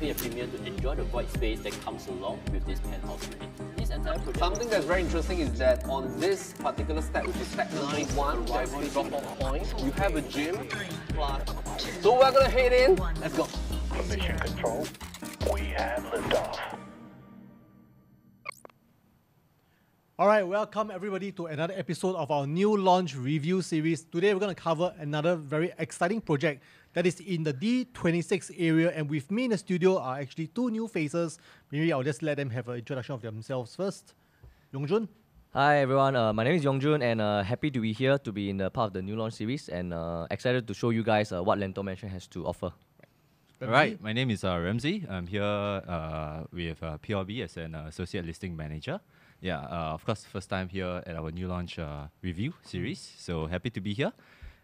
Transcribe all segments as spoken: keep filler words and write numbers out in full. pay a premium to enjoy the void space that comes along with this penthouse unit. This entire project Something that's very interesting is that on this particular step, which is step ninety-one, right on the drop-off point, you have a gym. So we're gonna head in. Let's go. From mission control, we have liftoff. Alright, welcome everybody to another episode of our new launch review series. Today we're going to cover another very exciting project that is in the D twenty-six area, and with me in the studio are actually two new faces. Maybe I'll just let them have an introduction of themselves first. Yongjun. Hi everyone, uh, my name is Yongjun, and uh, happy to be here to be in the part of the new launch series, and uh, excited to show you guys uh, what Lentor Mansion has to offer. Ramzi. All right, my name is uh, Ramzi. I'm here uh, with uh, P L B as an uh, Associate Listing Manager. Yeah, uh, of course, first time here at our new launch uh, review series. So happy to be here.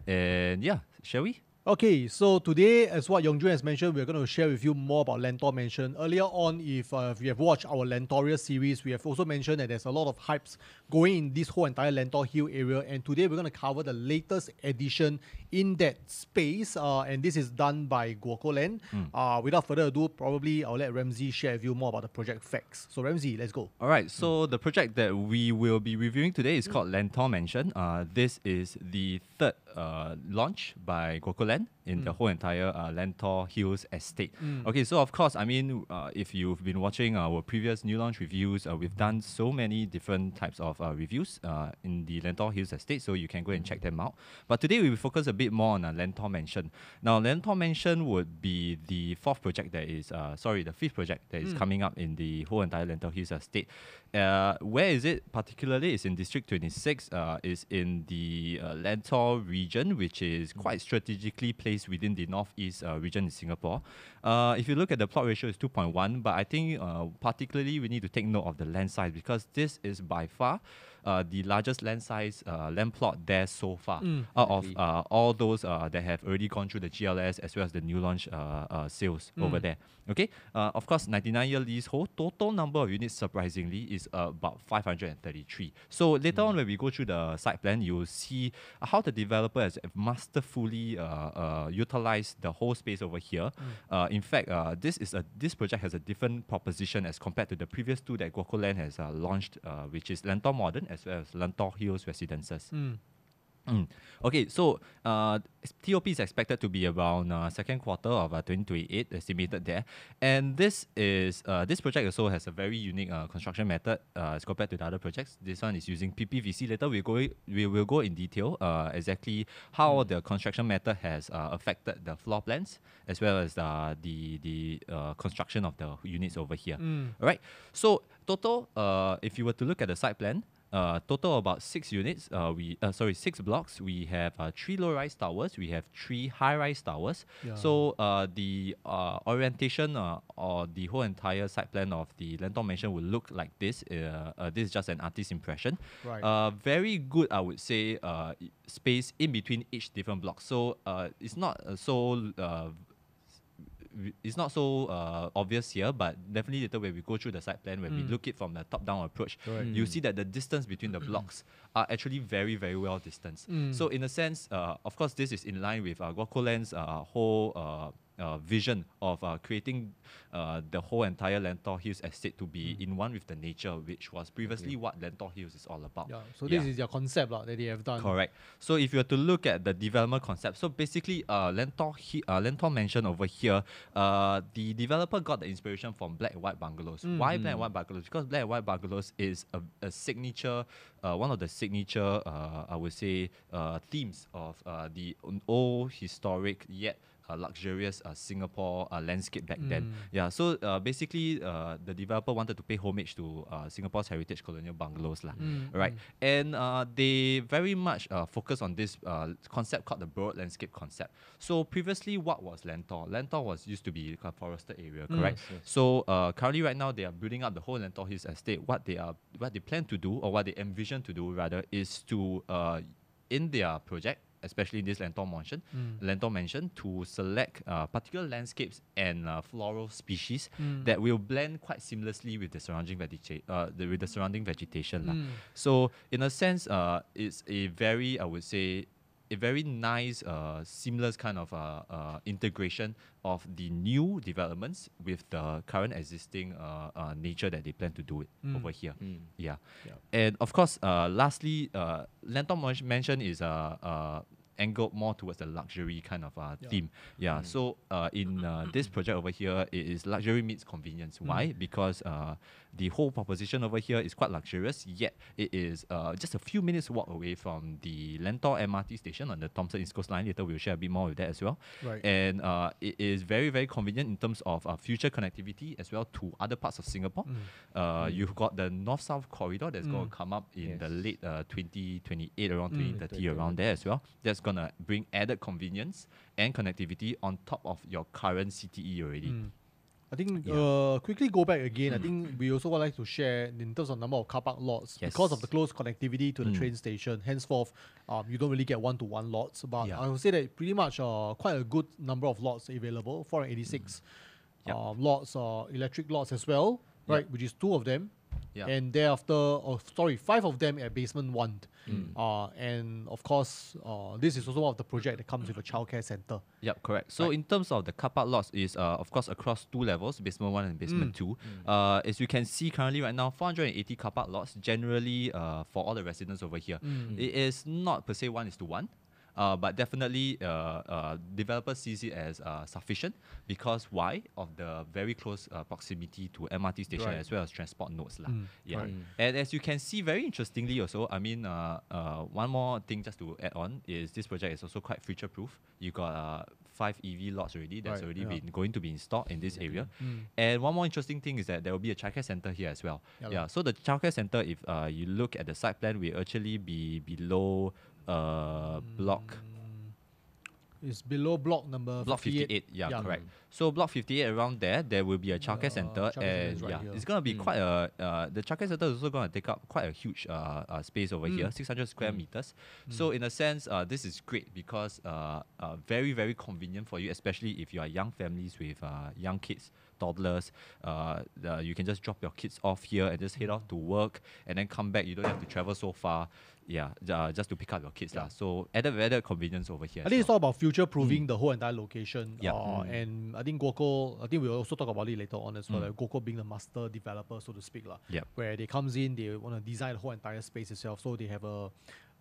And yeah, shall we? Okay, so today, as what Yongjun has mentioned, we're going to share with you more about Lentor Mansion. Earlier on, if, uh, if you have watched our Lentoria series, we have also mentioned that there's a lot of hypes going in this whole entire Lentor Hill area. And today, we're going to cover the latest addition in that space. Uh, and this is done by GuocoLand. Mm. Uh, without further ado, probably I'll let Ramzi share with you more about the project facts. So Ramzi, let's go. All right, so mm. the project that we will be reviewing today is mm. called Lentor Mansion. Uh, this is the third uh, launch by GuocoLand in mm. the whole entire uh, Lentor Hills estate. Mm. Okay, so of course, I mean, uh, if you've been watching our previous new launch reviews, uh, we've done so many different types of uh, reviews uh, in the Lentor Hills estate, so you can go and check them out. But today, we will focus a bit more on uh, Lentor Mansion. Now, Lentor Mansion would be the fourth project that is, uh, sorry, the fifth project that is mm. coming up in the whole entire Lentor Hills estate. Uh, where is it particularly? It's in District twenty-six. Uh, it's in the uh, Lentor region, which is quite strategically placed within the northeast uh, region in Singapore. Uh, if you look at the plot ratio, it's two point one, but I think uh, particularly we need to take note of the land size, because this is by far uh, the largest land size uh, land plot there so far, mm, out of uh, all those uh, that have already gone through the G L S as well as the new launch uh, uh, sales mm. over there. Okay, uh, of course, ninety-nine year leasehold, total number of units surprisingly is uh, about five hundred thirty-three. So later mm. on when we go through the site plan, you'll see how the developer has masterfully uh, uh, utilized the whole space over here. Mm. Uh, in fact, uh, this is a this project has a different proposition as compared to the previous two that GuocoLand has uh, launched, uh, which is Lentor Modern as well as Lentor Hills Residences. Mm. Mm. Okay, so uh, T O P is expected to be around uh, second quarter of uh, twenty twenty-eight, estimated there. And this is uh, this project also has a very unique uh, construction method uh, as compared to the other projects. This one is using P P V C. Later we go we will go in detail uh, exactly how mm. the construction method has uh, affected the floor plans as well as uh, the the uh, construction of the units over here. Mm. All right. So total, uh, if you were to look at the site plan. Uh, total about six units, uh, we uh, sorry, six blocks. We have uh, three low-rise towers, we have three high-rise towers. Yeah. So uh, the uh, orientation uh, or the whole entire site plan of the Lentor Mansion will look like this. Uh, uh, this is just an artist's impression. Right. Uh, very good, I would say, uh, space in between each different block. So uh, it's not uh, so... Uh, It's not so uh, obvious here, but definitely later when we go through the site plan, when mm. we look it from the top-down approach, right. mm. you see that the distance between the blocks are actually very, very well distanced. Mm. So in a sense, uh, of course, this is in line with uh, GuocoLand's uh, whole uh, uh, vision of uh, creating uh, the whole entire Lentor Hills estate to be mm. in one with the nature, which was previously okay. what Lentor Hills is all about. Yeah, so this yeah. is your concept uh, that they have done. Correct. So if you were to look at the development concept, so basically uh, Lentor, uh, Lentor Mansion over here, uh, the developer got the inspiration from black and white bungalows. Mm. Why black and white bungalows? Because black and white bungalows is a, a signature, uh, one of the signature, uh, I would say, uh, themes of uh, the old historic yet Uh, luxurious uh, Singapore uh, landscape back mm. then. Yeah, so uh, basically uh, the developer wanted to pay homage to uh, Singapore's heritage colonial bungalows lah, mm. right? Mm. And uh, they very much uh, focus on this uh, concept called the broad landscape concept. So previously, what was Lentor? Lentor was used to be a forested area, correct? Mm. Yes, yes. So uh, currently right now, they are building up the whole Lentor Hills estate. What they are, what they plan to do, or what they envision to do rather, is to, uh, in their project, especially in this Lentor Mansion, mm. Lentor Mansion, to select uh, particular landscapes and uh, floral species mm. that will blend quite seamlessly with the surrounding vegeta uh, the, with the surrounding vegetation. Mm. So in a sense, uh, it's a very, I would say, a very nice, uh, seamless kind of uh, uh, integration of the new developments with the current existing uh, uh, nature that they plan to do it mm. over here. Mm. Yeah. yeah. And of course, uh, lastly, uh, Lentor Mansion is uh, uh, angled more towards the luxury kind of uh, yeah. theme. Yeah. Mm. So uh, in uh, this project over here, it is luxury meets convenience. Mm. Why? Because uh, the whole proposition over here is quite luxurious, yet it is uh, just a few minutes walk away from the Lentor M R T station on the Thomson-East Coast Line. Later we'll share a bit more with that as well. Right. And uh, it is very, very convenient in terms of uh, future connectivity as well to other parts of Singapore. Mm. Uh, mm. You've got the North-South Corridor that's mm. going to come up in yes. the late uh, twenty twenty-eight, around mm. twenty thirty, around there as well. That's going to bring added convenience and connectivity on top of your current C T E already. Mm. I think yeah. uh, quickly go back again. Mm. I think we also would like to share in terms of number of car park lots yes. because of the close connectivity to mm. the train station. Henceforth, um, you don't really get one-to-one lots, but yeah. I would say that pretty much uh, quite a good number of lots available, four hundred eighty-six mm. yep. uh, lots, uh, electric lots as well, yep. right? Which is two of them. Yeah. And thereafter, oh, sorry, five of them at basement one. Mm. Uh, and of course, uh, this is also one of the project that comes with a childcare center. Yep, correct. So right. in terms of the car park lots, is uh, of course across two levels, basement one and basement mm. two. Mm. Uh, as you can see currently right now, four hundred eighty car park lots generally uh, for all the residents over here. Mm. It is not per se one is to one. Uh, but definitely, uh, uh, developers see it as uh, sufficient because why? Of the very close uh, proximity to M R T station right. as well as transport nodes. Mm. La. Yeah. Right. And as you can see, very interestingly also, I mean, uh, uh, one more thing just to add on is this project is also quite future-proof. You got uh, five E V lots already that's right, already yeah. been going to be installed in this area. Mm. And one more interesting thing is that there will be a childcare center here as well. Yeah. yeah. So the childcare center, if uh, you look at the site plan, will actually be below... Uh, block. It's below block number block fifty-eight. fifty-eight yeah, yeah, correct. So block fifty-eight around there, there will be a childcare uh, center, child and right yeah, here. It's gonna be mm. quite a. Uh, the childcare center is also gonna take up quite a huge uh, uh space over mm. here, six hundred square mm. meters. Mm. So in a sense, uh, this is great because uh, uh, very very convenient for you, especially if you are young families with uh, young kids. Toddlers, uh, uh, you can just drop your kids off here and just head off to work and then come back. You don't have to travel so far, yeah, uh, just to pick up your kids. Yeah. La. So added, added convenience over here. I think well. It's all about future proving mm. the whole entire location. Yeah. Uh, mm. And I think Guoco, I think we'll also talk about it later on as well. Mm. Like Guoco being the master developer, so to speak. La, yep. Where they comes in, they want to design the whole entire space itself. So they have a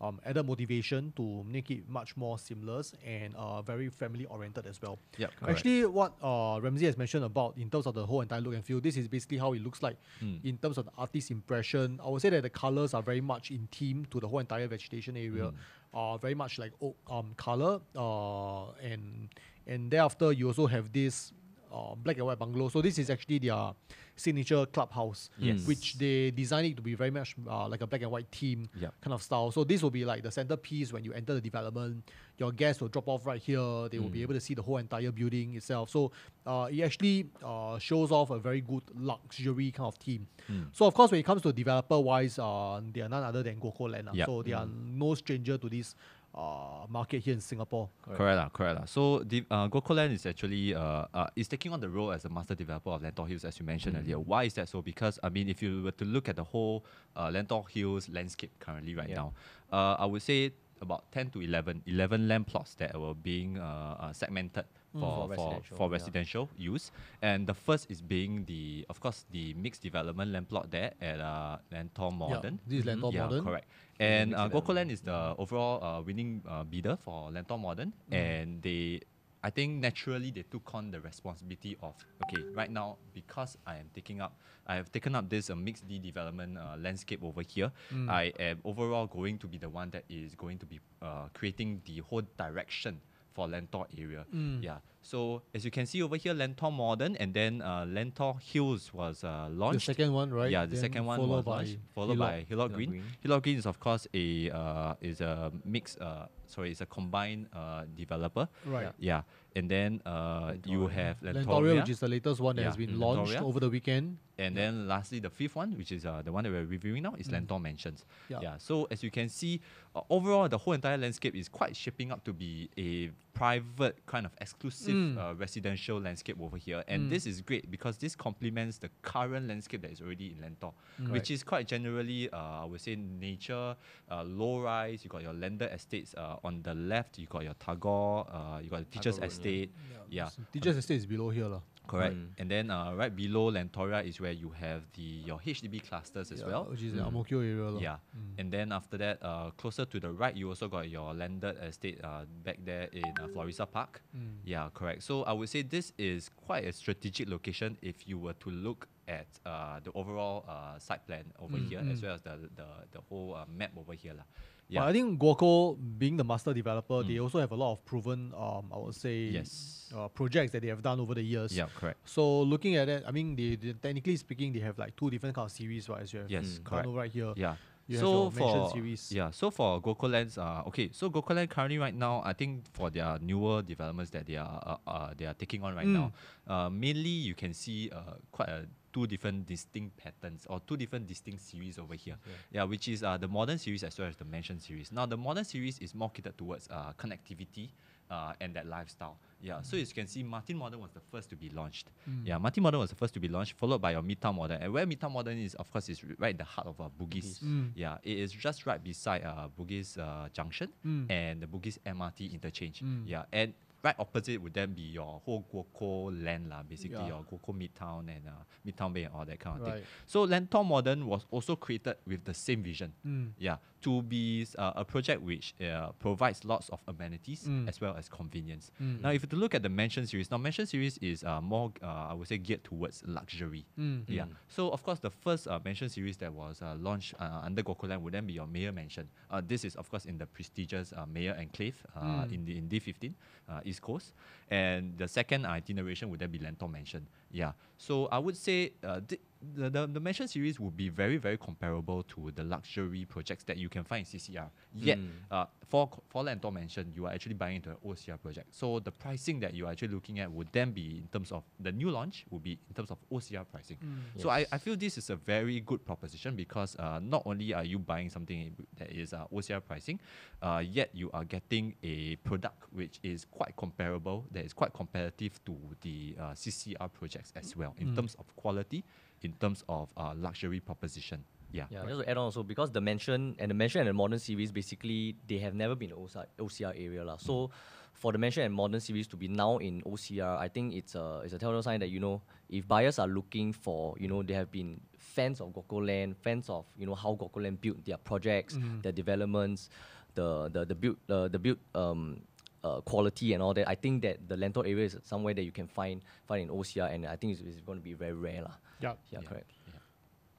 Um, added motivation to make it much more seamless and uh, very family oriented as well. Yep, actually, what uh, Ramzi has mentioned about in terms of the whole entire look and feel, this is basically how it looks like mm. in terms of the artist's impression. I would say that the colors are very much in theme to the whole entire vegetation area, mm. uh, very much like oak um, color, uh, and and thereafter you also have this uh, black and white bungalow. So this is actually their signature clubhouse, yes. which they designed it to be very much uh, like a black and white theme yep. kind of style. So this will be like the centerpiece when you enter the development. Your guests will drop off right here. They mm. will be able to see the whole entire building itself. So uh, it actually uh, shows off a very good luxury kind of theme. Mm. So of course, when it comes to developer-wise, uh, they are none other than GuocoLand. Yep. So they mm. are no stranger to this uh, market here in Singapore. Correct, correct. La, correct la. So the, uh, GuocoLand is actually uh, uh, is taking on the role as a master developer of Lentor Hills, as you mentioned mm. earlier. Why is that so? Because, I mean, if you were to look at the whole uh, Lentor Hills landscape currently right yeah. now, uh, I would say about ten to eleven land plots that were being uh, uh, segmented mm. for, for residential, for residential yeah. use. And the first is being, the, of course, the mixed development land plot there at uh, Lentor Modern. Yeah. This is Lentor mm-hmm. Modern. Yeah, correct. And uh, GuocoLand is the overall uh, winning uh, bidder for Lentor Modern. Mm. And they... I think naturally they took on the responsibility of, okay, right now, because I am taking up, I have taken up this uh, mixed D development uh, landscape over here, mm. I am overall going to be the one that is going to be uh, creating the whole direction for Lentor area. Mm. Yeah. So as you can see over here, Lentor Modern and then uh, Lentor Hills was uh, launched. The second one, right? Yeah, the then second one was launched, followed Hillock, by Hillock Green. Green. Hillock Green is of course a uh, is a mixed, uh, sorry, it's a combined uh, developer. Right. Yeah, and then uh, you have Lentoria. Lentoria, which is the latest one that yeah. has been launched Lentoria. Over the weekend. And yeah. then lastly, the fifth one, which is uh, the one that we're reviewing now, is mm. Lentor Mansions. Yeah. yeah. So as you can see, uh, overall the whole entire landscape is quite shaping up to be a private kind of exclusive. Mm. Uh, residential landscape over here, and mm. this is great because this complements the current landscape that is already in Lentor, mm. which right. is quite generally, uh, I would say, nature, uh, low rise. You got your landed estates uh, on the left, you got your Tagore, uh, you got the Teachers Tagore Estate. Road, yeah. yeah. So Teachers uh, Estate is below here. La. Correct. Mm. And then uh, right below Lentoria is where you have the your H D B clusters yeah, as well. Which is mm. the Ang Mo Kio area. La. Yeah. Mm. And then after that, uh, closer to the right, you also got your landed estate uh, back there in uh, Florissa Park. Mm. Yeah, correct. So I would say this is quite a strategic location if you were to look at uh, the overall uh, site plan over mm. here mm. as well as the, the, the whole uh, map over here. La. Yeah. But I think Guoco, being the master developer, mm. they also have a lot of proven, um, I would say, yes. uh, projects that they have done over the years. Yeah, correct. So looking at it, I mean, they, they, technically speaking, they have like two different kind of series, right? As you have yes, mm. correct. Right here. Yeah. You so have for series. yeah, so for GocoLand, uh, okay, so GocoLand currently right now, I think for their newer developments that they are uh, uh, they are taking on right mm. now, uh, mainly you can see uh, quite a. two different distinct patterns or two different distinct series over here. Yeah, yeah which is uh, the modern series as well as the mansion series. Now, the modern series is more catered towards uh, connectivity uh, and that lifestyle. Yeah, mm. so as you can see, Martin Modern was the first to be launched. Mm. Yeah, Martin Modern was the first to be launched, followed by your Midtown Modern. And where Midtown Modern is, of course, is right in the heart of uh, Bugis. Mm. Yeah, it is just right beside uh, Bugis uh, Junction mm. and the Bugis M R T interchange. Mm. Yeah, and right opposite would then be your whole Guoco land, la, basically yeah. your Guoco Midtown and uh, Midtown Bay and all that kind of right. thing. So Lentor Modern was also created with the same vision. Mm. Yeah, to be uh, a project which uh, provides lots of amenities mm. as well as convenience. Mm. Now, if you look at the Mansion series, now Mansion series is uh, more, uh, I would say, geared towards luxury. Mm. Yeah. Mm. So, of course, the first uh, Mansion series that was uh, launched uh, under GocoLand would then be your Meyer Mansion. Uh, this is, of course, in the prestigious uh, Meyer Enclave uh, mm. in, the, in D fifteen. Uh, East Coast, and the second itineration would then be Lentor Mansion. Yeah, so I would say uh, th the, the the mansion series would be very very comparable to the luxury projects that you can find in C C R. Yet mm. uh, for for Lentor Mansion, you are actually buying into an O C R project. So the pricing that you are actually looking at would then be in terms of the new launch would be in terms of O C R pricing. Mm. So yes. I I feel this is a very good proposition because uh, not only are you buying something that is uh, O C R pricing, uh, yet you are getting a product which is quite comparable, that is quite competitive to the uh, C C R project as well in mm. terms of quality, in terms of uh, luxury proposition. Yeah, yeah. Right. Just to add on also, because the mansion and the mansion and the modern series basically they have never been O C R area lah. So mm. for the mansion and modern series to be now in O C R, I think it's a it's a telltale sign that you know if buyers are looking for you know they have been fans of GocoLand, fans of you know how GocoLand built their projects, mm. their developments, the the the build uh, the build. Um, Uh, quality and all that. I think that the Lentor area is somewhere that you can find find in O C R, and I think it's, it's going to be very rare, lah. Yep. Yeah, yeah, correct. Yeah.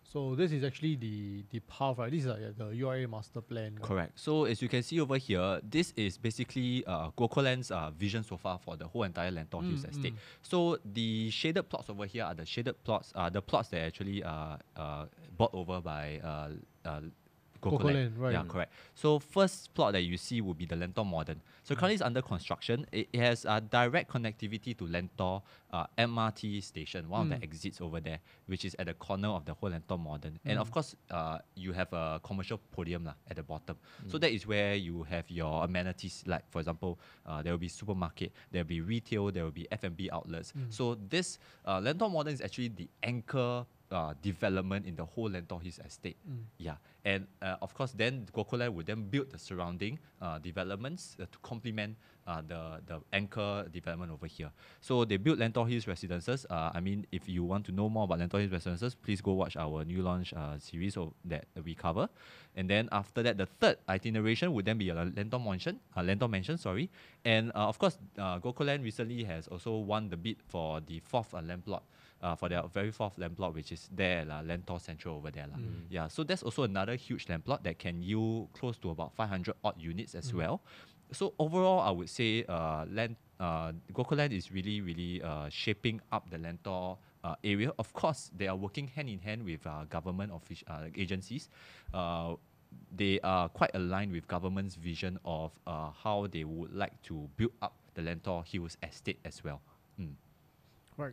So this is actually the the path, right? This is uh, the U R A master plan. Correct. Right? So as you can see over here, this is basically uh, GocoLand's uh, vision so far for the whole entire Lentor mm, Hills estate. Mm. So the shaded plots over here are the shaded plots, are uh, the plots that actually are uh, uh, bought over by. Uh, uh, GocoLand, right. Yeah, correct. So first plot that you see will be the Lentor Modern. So currently it's under construction. It, it has uh, direct connectivity to Lentor uh, M R T station, one mm. of the exits over there, which is at the corner of the whole Lentor Modern. Mm. And of course, uh, you have a commercial podium lah, at the bottom. Mm. So that is where you have your amenities. Like for example, uh, there will be supermarket, there will be retail, there will be F and B outlets. Mm. So this uh, Lentor Modern is actually the anchor Uh, development in the whole Lentor Hills estate. Mm. Yeah, and uh, of course then GocoLand would then build the surrounding uh, developments uh, to complement uh, the, the anchor development over here. So they built Lentor Hills Residences. Uh, I mean, if you want to know more about Lentor Hills Residences, please go watch our new launch uh, series that we cover. And then after that, the third itineration would then be a Lentor Mansion, uh, Lentor Mansion, sorry. And uh, of course, uh, GocoLand recently has also won the bid for the fourth uh, land plot. Uh, for their very fourth land plot, which is there, la, Lentor Central over there. La. Mm. Yeah, so that's also another huge land plot that can yield close to about five hundred odd units as mm. well. So overall, I would say uh, land, uh, GocoLand is really, really uh, shaping up the Lentor uh, area. Of course, they are working hand in hand with uh, government offic uh, agencies. Uh, they are quite aligned with government's vision of uh, how they would like to build up the Lentor Hills estate as well. Mm. Right.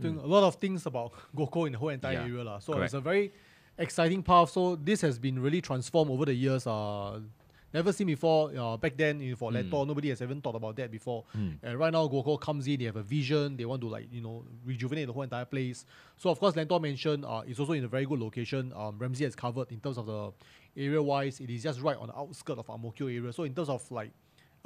Mm. A lot of things about Guoco in the whole entire yeah, area. La. So correct. It's a very exciting path. So this has been really transformed over the years. Uh, never seen before. Uh, back then you know, for mm. Lentor, nobody has even thought about that before. Mm. And right now Guoco comes in, they have a vision. They want to like, you know, rejuvenate the whole entire place. So of course Lentor Mansion uh, is also in a very good location. Um, Ramzi has covered in terms of the area-wise. It is just right on the outskirts of Ang Mo Kio area. So in terms of like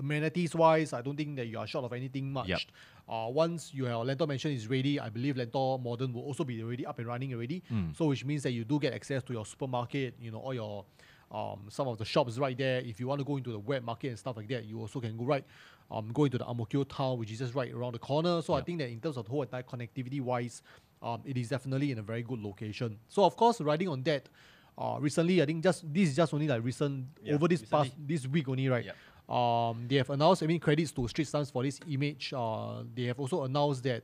amenities-wise, I don't think that you are short of anything much. Yep. Uh, once your Lentor Mansion is ready, I believe Lentor Modern will also be already up and running already. Mm. So which means that you do get access to your supermarket, you know, all your um, some of the shops right there. If you want to go into the wet market and stuff like that, you also can go right, um, go into the Ang Mo Kio town, which is just right around the corner. So yep. I think that in terms of the whole entire connectivity-wise, um, it is definitely in a very good location. So of course, riding on that, uh, recently I think just this is just only like recent yeah, over this recently. past this week only, right? Yep. Um, they have announced, I mean, credits to Straits Times for this image. Uh, they have also announced that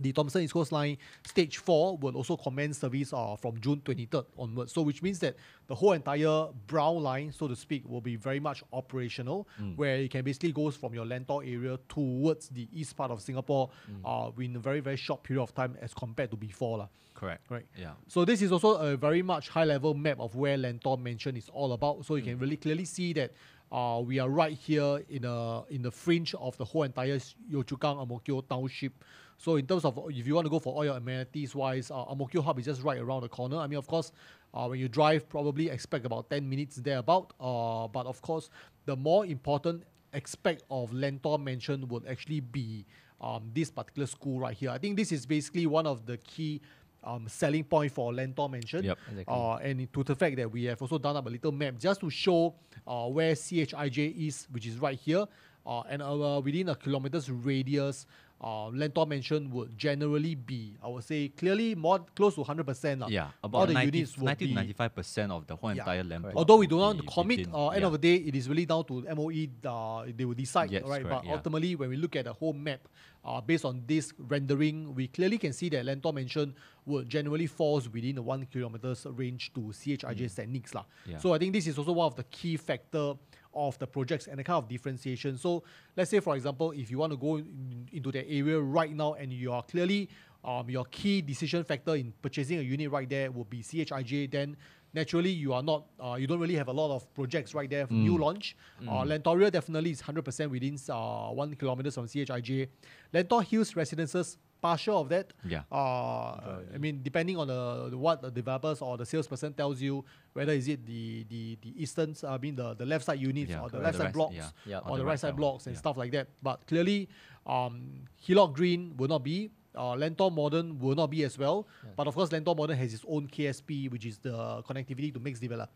the Thomson-East Coast Line Stage four will also commence service uh, from June twenty-third onwards. So which means that the whole entire brown line, so to speak, will be very much operational, mm. where it can basically go from your Lentor area towards the east part of Singapore mm. uh, in a very, very short period of time as compared to before. La. Correct. Right. Yeah. So this is also a very much high-level map of where Lentor Mansion is all about. So you mm. can really clearly see that Uh, we are right here in the in the fringe of the whole entire Yio Chu Kang Ang Mo Kio township. So in terms of if you want to go for all your amenities wise, uh, Ang Mo Kio Hub is just right around the corner. I mean, of course, uh, when you drive, probably expect about ten minutes thereabout. Uh, but of course, the more important aspect of Lentor Mansion would actually be um, this particular school right here. I think this is basically one of the key Um, selling point for Lentor Mansion, yep, exactly. uh, and to the fact that we have also done up a little map just to show uh, where C H I J is, which is right here, uh, and uh, within a kilometer's radius, uh, Lentor Mansion would generally be, I would say, clearly more close to one hundred percent. Uh, yeah, about ninety to ninety-five percent of the whole yeah, entire Lentor. Although we do not commit, within, uh, end yeah. of the day, it is really down to M O E, uh, they will decide, yes, right? Correct, but yeah. ultimately, when we look at the whole map, Uh, based on this rendering, we clearly can see that Lentor Mansion would generally falls within the one kilometer's range to C H I J mm. Saint Nick's. La. Yeah. So I think this is also one of the key factor of the projects and the kind of differentiation. So let's say, for example, if you want to go in, into the area right now and you are clearly, um, your key decision factor in purchasing a unit right there will be C H I J, then naturally, you are not, uh, you don't really have a lot of projects right there. Mm. New launch, mm. uh, Lentoria definitely is one hundred percent within uh, one kilometer from C H I J. Lentor Hills Residences, partial of that. Yeah. Uh, I mean, depending on the, what the developers or the salesperson tells you, whether is it the the the eastern, I mean the the left side units yeah, or the left the side rest, blocks yeah. Yeah, or, or the, the right side blocks and yeah. stuff like that. But clearly, um, Hillock Green will not be. Uh, Lentor Modern will not be as well, yeah. but of course Lentor Modern has its own K S P, which is the connectivity to mixed, develop,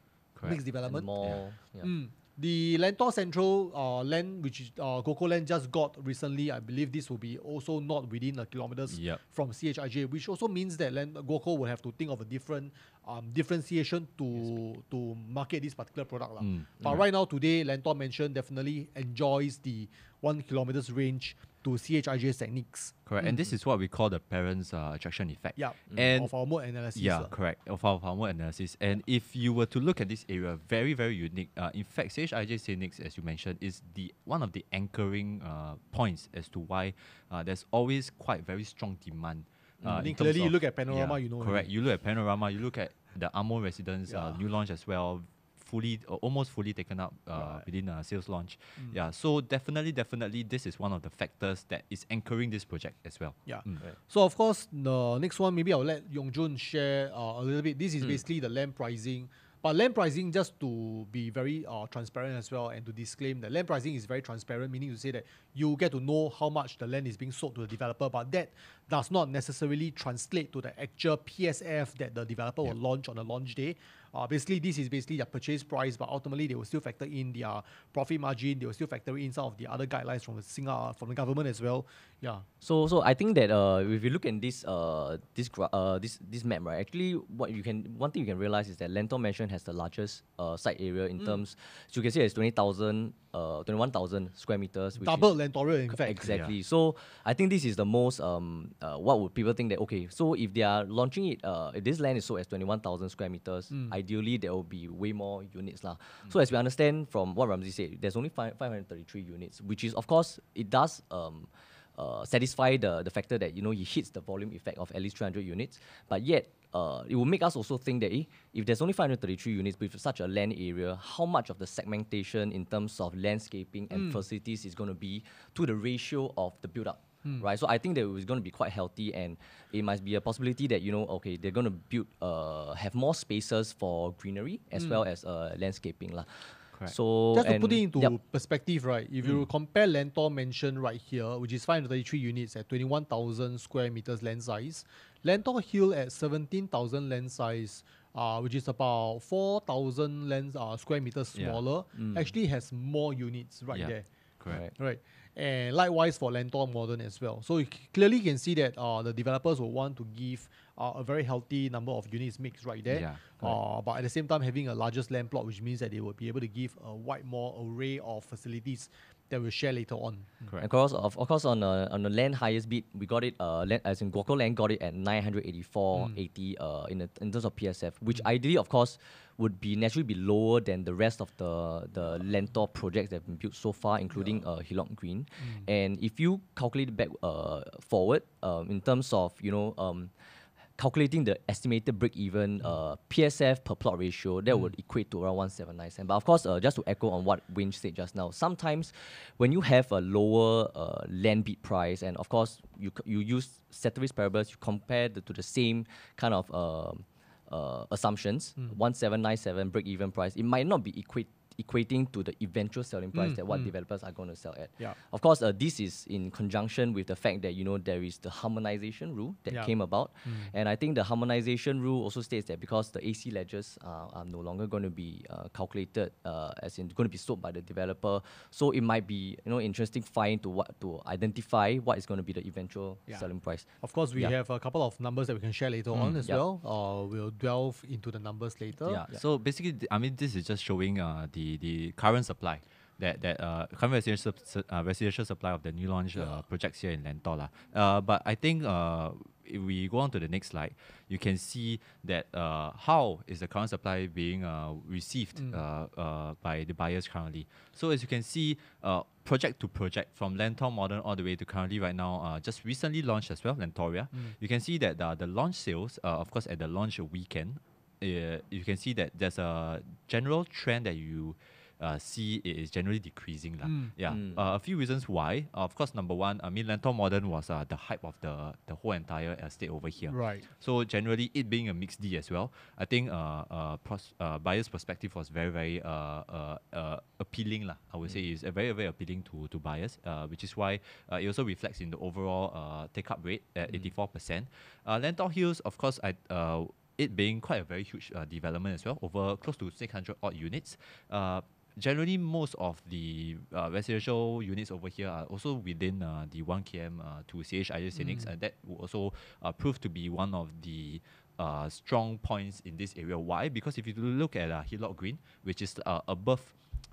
mixed development. More, yeah. Yeah. Mm. The Lentor Central uh, land, which uh, GuocoLand just got recently, I believe this will be also not within a kilometers yep. from C H I J, which also means that Land Guoco will have to think of a different um, differentiation to to market this particular product. Mm. But right. right now, today, Lentor Mansion definitely enjoys the one kilometers range to C H I J Saint Nick's. Correct, mm. and this is what we call the parents' uh, attraction effect. Yeah, and of our mode analysis. Yeah, uh. correct, of our, of our mode analysis. And yeah. if you were to look at this area, very, very unique. Uh, in fact, C H I J Saint Nick's, as you mentioned, is the one of the anchoring uh, points as to why uh, there's always quite very strong demand. Uh, I think clearly of, you look at Panorama, yeah, you know. Correct, you look at Panorama, you look at the Amo Residence, yeah. uh, new launch as well, fully, uh, almost fully taken up uh, right. within a sales launch. Mm. Yeah, so definitely, definitely, this is one of the factors that is anchoring this project as well. Yeah. Mm. Right. So of course, the next one, maybe I'll let Yongjun share uh, a little bit. This is mm. basically the land pricing. But land pricing, just to be very uh, transparent as well and to disclaim that land pricing is very transparent, meaning to say that you get to know how much the land is being sold to the developer, but that does not necessarily translate to the actual P S F that the developer yeah. will launch on the launch day. Uh, basically, this is basically their purchase price, but ultimately they will still factor in their profit margin. They will still factor in some of the other guidelines from the Singapore, from the government as well. Yeah. So, so I think that uh, if you look at this, uh, this, uh, this, this map, right? Actually, what you can, one thing you can realize is that Lentor Mansion has the largest uh, site area in mm. terms. So you can see it's twenty thousand, uh, twenty-one thousand square meters. Which Double Lentoria, in fact. Exactly. Yeah. So I think this is the most. Um, uh, what would people think that? Okay, so if they are launching it, uh, if this land is sold as twenty-one thousand square meters. Mm. I Ideally, there will be way more units. La. Mm. So as we understand from what Ramzi said, there's only five hundred thirty-three units, which is, of course, it does um, uh, satisfy the, the factor that, you know, it hits the volume effect of at least three hundred units. But yet, uh, it will make us also think that eh, if there's only five hundred thirty-three units with such a land area, how much of the segmentation in terms of landscaping and mm. facilities is going to be to the ratio of the build-up? Mm. Right, so I think that it was going to be quite healthy, and it must be a possibility that, you know, okay, they're going to build, uh, have more spaces for greenery as mm. well as uh, landscaping, lah. Correct. So just to put it into yep. perspective, right? If mm. you compare Lentor Mansion right here, which is five hundred thirty-three units at twenty-one thousand square meters land size, Lentor Hill at seventeen thousand land size, uh, which is about four thousand land uh, square meters smaller, yeah. mm. actually has more units right yeah. there. Correct. Right. And likewise for Lentor Modern as well. So you clearly can see that uh, the developers will want to give uh, a very healthy number of units mixed right there. Yeah, uh, but at the same time, having a largest land plot, which means that they will be able to give a wide more array of facilities that we'll share later on. Correct. Of course, of, of course on, uh, on the land highest bid, we got it, uh, land, as in GuocoLand got it at nine hundred eighty-four eighty mm. uh, in, in terms of P S F, which mm. ideally, of course, would be naturally be lower than the rest of the, the Lentor projects that have been built so far, including yeah. uh, Hillock Green. Mm. And if you calculate back uh, forward um, in terms of, you know, um, calculating the estimated break-even uh, P S F per plot ratio, that mm. would equate to around one seven nine cents. But of course, uh, just to echo on what Wayne said just now, sometimes when you have a lower uh, land bid price, and of course, you, you use ceteris paribus, you compare the, to the same kind of uh, uh, assumptions, mm. one seven nine seven break-even price, it might not be equate equating to the eventual selling price mm, that what mm. developers are going to sell at. Yeah. Of course, uh, this is in conjunction with the fact that, you know, there is the harmonization rule that yeah. came about. Mm. And I think the harmonization rule also states that because the A C ledgers uh, are no longer going to be uh, calculated, uh, as in going to be sold by the developer, so it might be, you know, interesting find to what to identify what is going to be the eventual yeah. selling price. Of course, we yeah. have a couple of numbers that we can share later mm, on as yeah. well. Uh, we'll delve into the numbers later. Yeah. Yeah. So basically, I mean, this is just showing uh, the the current supply, that that uh, current residential, uh, residential supply of the new launch uh, projects here in Lentor lah. Uh, but I think uh, if we go on to the next slide, you can see that uh, how is the current supply being uh, received mm. uh, uh, by the buyers currently. So as you can see, uh, project to project from Lentor Modern all the way to currently right now, uh, just recently launched as well, Lentoria. Mm. You can see that the, the launch sales, uh, of course at the launch weekend, Uh, you can see that there's a general trend that you uh, see it is generally decreasing. Mm. Yeah, mm. Uh, a few reasons why. Uh, of course, number one, I mean, Lentor Modern was uh, the hype of the, the whole entire estate over here. Right. So generally, it being a mixed D as well, I think uh, uh, pros uh, buyer's perspective was very, very uh, uh, uh, appealing. La, I would mm. say it's very, very appealing to, to buyers, uh, which is why uh, it also reflects in the overall uh, take-up rate at mm. eighty-four percent. Uh, Lentor Hills, of course, I... Uh, it being quite a very huge uh, development as well, over close to six hundred odd units. Uh, generally, most of the uh, residential units over here are also within uh, the one kilometer uh, to C H I J Saint Nick's, mm. and that will also uh, prove to be one of the uh, strong points in this area. Why? Because if you look at uh, Hillock Green, which is uh, above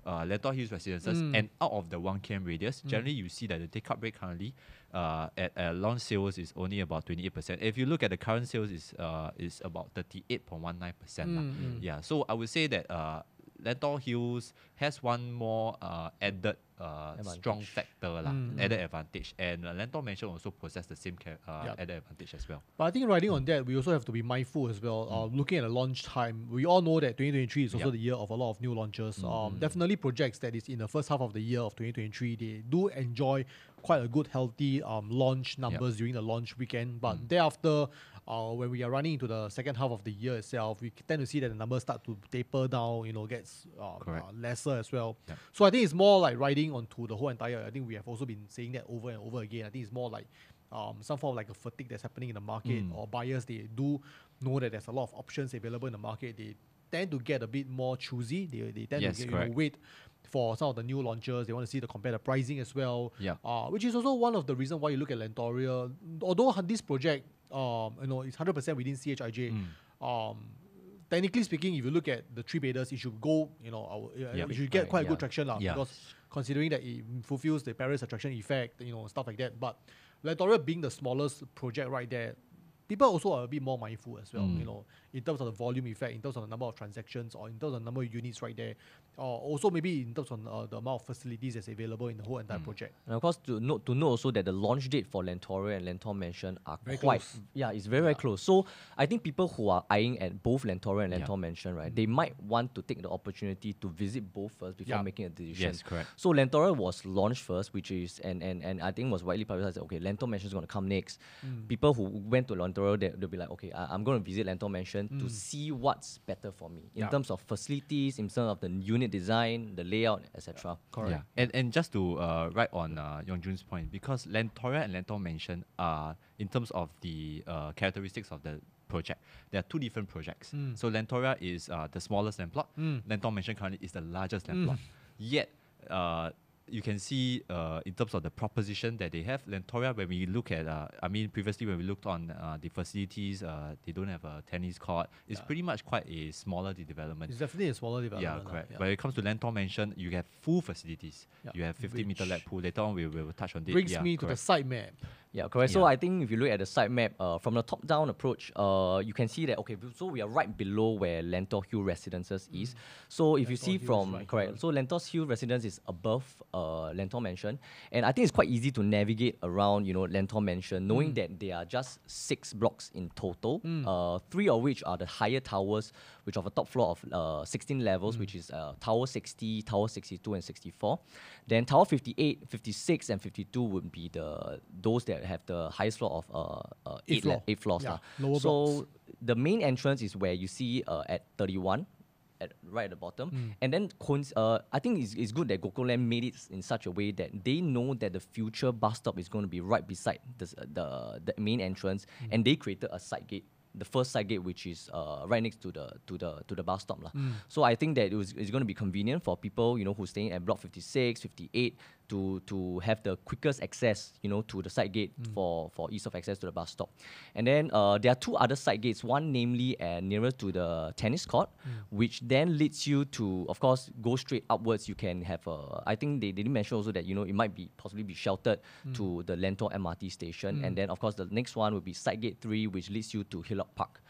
uh, Lentor Hills Residences, mm. and out of the one kilometer radius, mm. generally you see that the take-up rate currently Uh, at, at launch sales is only about twenty-eight percent. If you look at the current sales, is uh, is about thirty-eight point one nine percent. Mm. Yeah, so I would say that uh, Lentor Hills has one more uh, added uh, strong factor, lah, mm. added advantage. And uh, Lentor Mansion also possess the same uh, yep. added advantage as well. But I think riding mm. on that, we also have to be mindful as well. Mm. Uh, looking at the launch time, we all know that twenty twenty-three is also yep. the year of a lot of new launches. Mm. Um, definitely projects that is in the first half of the year of twenty twenty-three, they do enjoy quite a good, healthy um, launch numbers yep. during the launch weekend. But mm. thereafter, uh, when we are running into the second half of the year itself, we tend to see that the numbers start to taper down, you know, gets um, uh, lesser as well. Yep. So I think it's more like riding onto the whole entire, I think we have also been saying that over and over again. I think it's more like um, some form of like a fatigue that's happening in the market, mm. or buyers, they do know that there's a lot of options available in the market. They tend to get a bit more choosy. They, they tend yes, to get, you know, wait for some of the new launches. They want to see the compare the pricing as well. Yeah. Uh, which is also one of the reasons why you look at Lentoria. Although this project, um, you know, it's one hundred percent within C H I J. Mm. Um, technically speaking, if you look at the three betas, it should go, you know, uh, yep. it should get quite right. a good yeah. traction lah. Yeah. Because considering that it fulfills the Paris attraction effect, you know, stuff like that. But Lentoria being the smallest project right there, people also are a bit more mindful as well, mm. you know, in terms of the volume effect, in terms of the number of transactions, or in terms of the number of units right there, or also maybe in terms of uh, the amount of facilities that's available in the whole entire mm. project. And of course, to note to know also that the launch date for Lentoria and Lentor Mansion are very quite close. Yeah, it's very, yeah. very close. So I think people who are eyeing at both Lentoria and Lentor yeah. Mansion, right, mm. they might want to take the opportunity to visit both first before yeah. making a decision. Yes, correct. So Lentoria was launched first, which is, and, and, and I think was widely publicized that, okay, Lentor Mansion is going to come next. Mm. People who went to Lentoria Lentor, they, they'll be like, okay, I, I'm going to visit Lentor Mansion mm. to see what's better for me in yeah. terms of facilities, in terms of the unit design, the layout, et cetera. Yeah, correct. Yeah. And, and just to uh, write on uh, Yongjun's point, because Lentoria and Lentor Mansion are, in terms of the uh, characteristics of the project, there are two different projects. Mm. So Lentoria is uh, the smallest land plot. Mm. Lentor Mansion currently is the largest land mm. plot. Yet, uh, you can see uh, in terms of the proposition that they have, Lentoria, when we look at, uh, I mean, previously when we looked on uh, the facilities, uh, they don't have a tennis court. It's yeah. pretty much quite a smaller development. It's definitely a smaller development. Yeah, correct. Yeah. When it comes to Lentor Mansion, you have full facilities. Yeah. You have fifty meter lap pool. Later on, we will touch on this. Brings yeah, me correct. to the site map. Yeah, correct. Yeah. So I think if you look at the site map, uh, from the top-down approach, uh, you can see that, okay, so we are right below where Lentor Hills Residences mm. is. So if Lentor you see Hill from, right correct, here. so Lentor Hills Residence is above uh, Lentor Mansion. And I think it's quite easy to navigate around, you know, Lentor Mansion, knowing mm. that there are just six blocks in total, mm. uh, three of which are the higher towers, which have a top floor of uh, sixteen levels, mm. which is uh, Tower sixty, Tower sixty-two, and sixty-four. Then Tower fifty-eight, fifty-six, and fifty-two would be the those that have the highest floor of uh, uh, eight, eight, floor. eight floors. Yeah. Lower so blocks. The main entrance is where you see uh, at thirty-one, at right at the bottom. Mm. And then uh, I think it's, it's good that GuocoLand made it in such a way that they know that the future bus stop is going to be right beside this, uh, the, the main entrance. Mm. And they created a side gate, the first side gate, which is uh, right next to the to the to the bus stop, mm. So I think that it was, it's going to be convenient for people, you know, who are staying at block fifty-six, fifty-eight to to have the quickest access, you know, to the side gate mm. for for ease of access to the bus stop. And then uh, there are two other side gates. One, namely, uh, nearer to the tennis court, mm. which then leads you to, of course, go straight upwards. You can have a, I think they, they didn't mention also that, you know, it might be possibly be sheltered mm. to the Lentor M R T station, mm. and then of course the next one would be side gate three, which leads you to Hillock Park.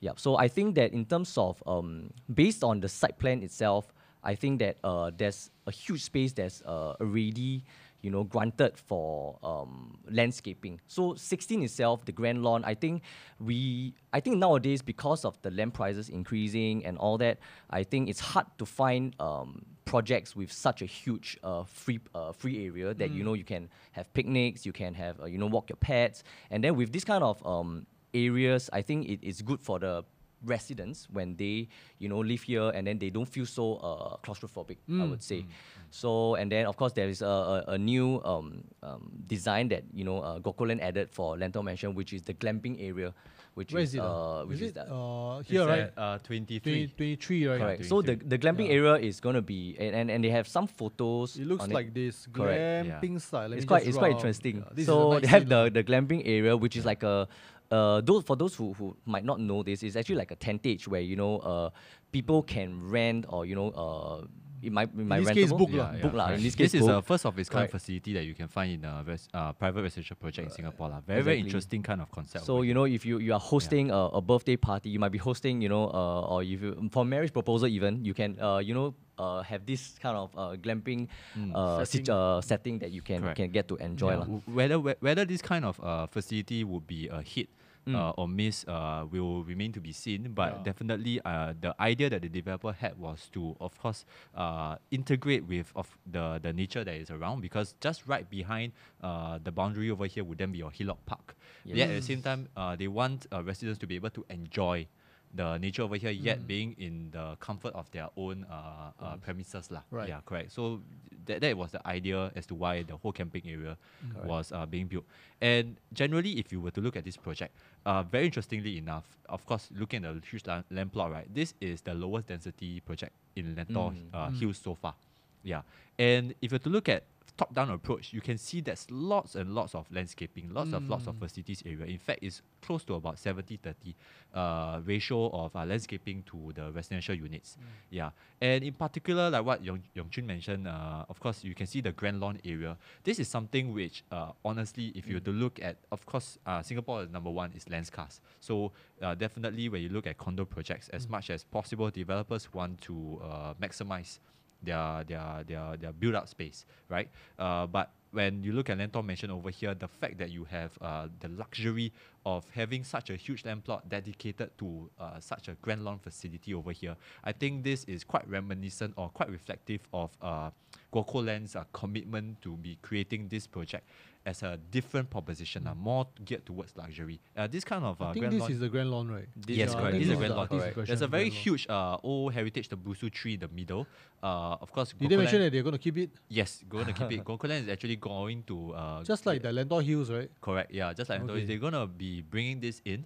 Yeah, so I think that in terms of, um, based on the site plan itself, I think that uh, there's a huge space that's uh, already, you know, granted for um, landscaping. So sixteen itself, the grand lawn, I think we, I think nowadays, because of the land prices increasing and all that, I think it's hard to find um, projects with such a huge uh, free uh, free area that, mm. you know, you can have picnics, you can have, uh, you know, walk your pets. And then with this kind of um, areas, I think it is good for the residents when they, you know, live here, and then they don't feel so uh, claustrophobic, mm. I would say. Mm. So, and then of course there is a, a, a new um, um, design that, you know, uh, GuocoLand added for Lentor Mansion, which is the glamping area. Which Where is, is it? Uh, which is, is it uh, here, right? At, uh, twenty-three, right? Correct. So the, the glamping yeah. area is going to be, and, and, and they have some photos. It looks like it. this glamping yeah. side. Let it's quite, it's quite interesting. Yeah. So nice, they have the, the glamping area, which yeah. is like a, Uh, those, for those who, who might not know this, it's actually like a tentage where, you know, uh, people can rent, or, you know, uh, it might, it might in this rentable. case book yeah, la. Yeah. Book yeah. la. In this case, this book. is a first of its kind right. facility that you can find in a res uh, private residential project in Singapore la. Very exactly. very interesting kind of concept. So you know, if you you are hosting yeah. a, a birthday party, you might be hosting, you know, uh, or if you, for marriage proposal even, you can uh, you know. Uh, have this kind of uh, glamping mm. uh, setting. Uh, setting that you can Correct. can get to enjoy. Yeah. Whether whether this kind of uh, facility would be a hit mm. uh, or miss uh, will remain to be seen. But yeah. definitely, uh, the idea that the developer had was to, of course, uh, integrate with of the the nature that is around, because just right behind uh, the boundary over here would then be your Hillock Park. Yes. Yet at the same time, uh, they want uh, residents to be able to enjoy the nature over here, yet mm. being in the comfort of their own uh, uh, premises lah. Right. Yeah, correct. So that, that was the idea as to why the whole camping area mm. was uh, being built. And generally, if you were to look at this project, uh, very interestingly enough, of course, looking at the huge land, land plot, right, this is the lowest density project in Lentor mm. uh, mm. Hills so far. Yeah. And if you were to look at top-down approach, you can see there's lots and lots of landscaping, lots mm. of lots of facilities area. In fact, it's close to about seventy thirty uh, ratio of uh, landscaping to the residential units. Mm. Yeah, and in particular, like what Yong, Yong Chun mentioned, uh, of course, you can see the Grand Lawn area. This is something which, uh, honestly, if mm. you were to look at, of course, uh, Singapore is number one is land scarce. So uh, definitely when you look at condo projects, as mm. much as possible, developers want to uh, maximize their their their their build up space, right? Uh, but when you look at Lentor Mansion over here, the fact that you have uh, the luxury of having such a huge land plot dedicated to uh, such a grand lawn facility over here, I think this is quite reminiscent or quite reflective of uh, GuocoLand's uh, commitment to be creating this project as a different proposition, mm. uh, more geared towards luxury. Uh, this kind of uh, I think grand this lawn is the Grand Lawn, right? This yes, correct. This is the Grand Lawn. Right. There's a very huge uh, old heritage Tobusu tree in the middle. Uh, of course, did Guoco they mention that they're going to keep it? Yes, going to keep it. GuocoLand is actually going to uh, just like the Lentor Hills, right? Correct. Yeah, just like okay. Lentor Hills, they're going to be bringing this in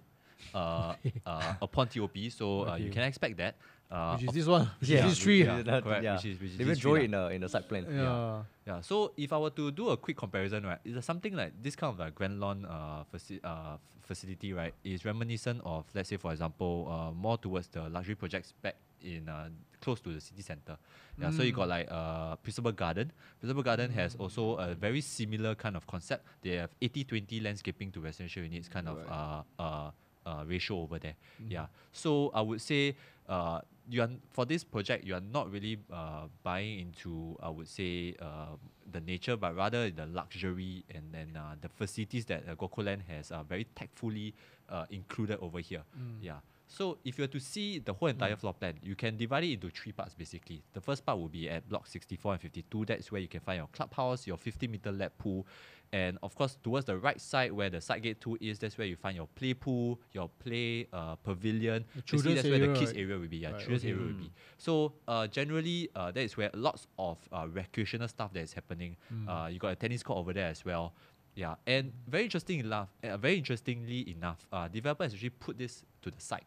uh, uh, upon T O P. So uh, okay. you can expect that. Uh, which is this one, which yeah. is this tree. Yeah. Yeah. Correct, yeah. Which is, which is they will draw it in a, in a side plan. Yeah. Yeah. yeah. So if I were to do a quick comparison, right, is something like this kind of like Grand Lawn uh, faci uh, facility, right, is reminiscent of, let's say, for example, uh, more towards the luxury projects back in uh, close to the city centre. Yeah, mm. So you got like uh, Principal Garden. Principal Garden mm. has also a very similar kind of concept. They have eighty twenty landscaping to residential units kind right. of uh, uh, uh, ratio over there. Mm. Yeah. So I would say uh, you are, for this project, you are not really uh, buying into, I would say, uh, the nature, but rather the luxury and then uh, the facilities that uh, GuocoLand has uh, very tactfully uh, included over here. Mm. Yeah. So if you were to see the whole entire mm. floor plan, you can divide it into three parts basically. The first part will be at block sixty-four and fifty-two. That's where you can find your clubhouse, your fifty meter lap pool. And of course, towards the right side where the side gate two is, that's where you find your play pool, your play uh, pavilion. The children's that's area, where the kids right? area will be. Yeah, right, children's okay. area will be. So uh, generally, uh, that is where lots of uh, recreational stuff that is happening. Mm. Uh, you got a tennis court over there as well. Yeah, and very interesting enough, uh, very interestingly enough, uh, developers actually put this to the side.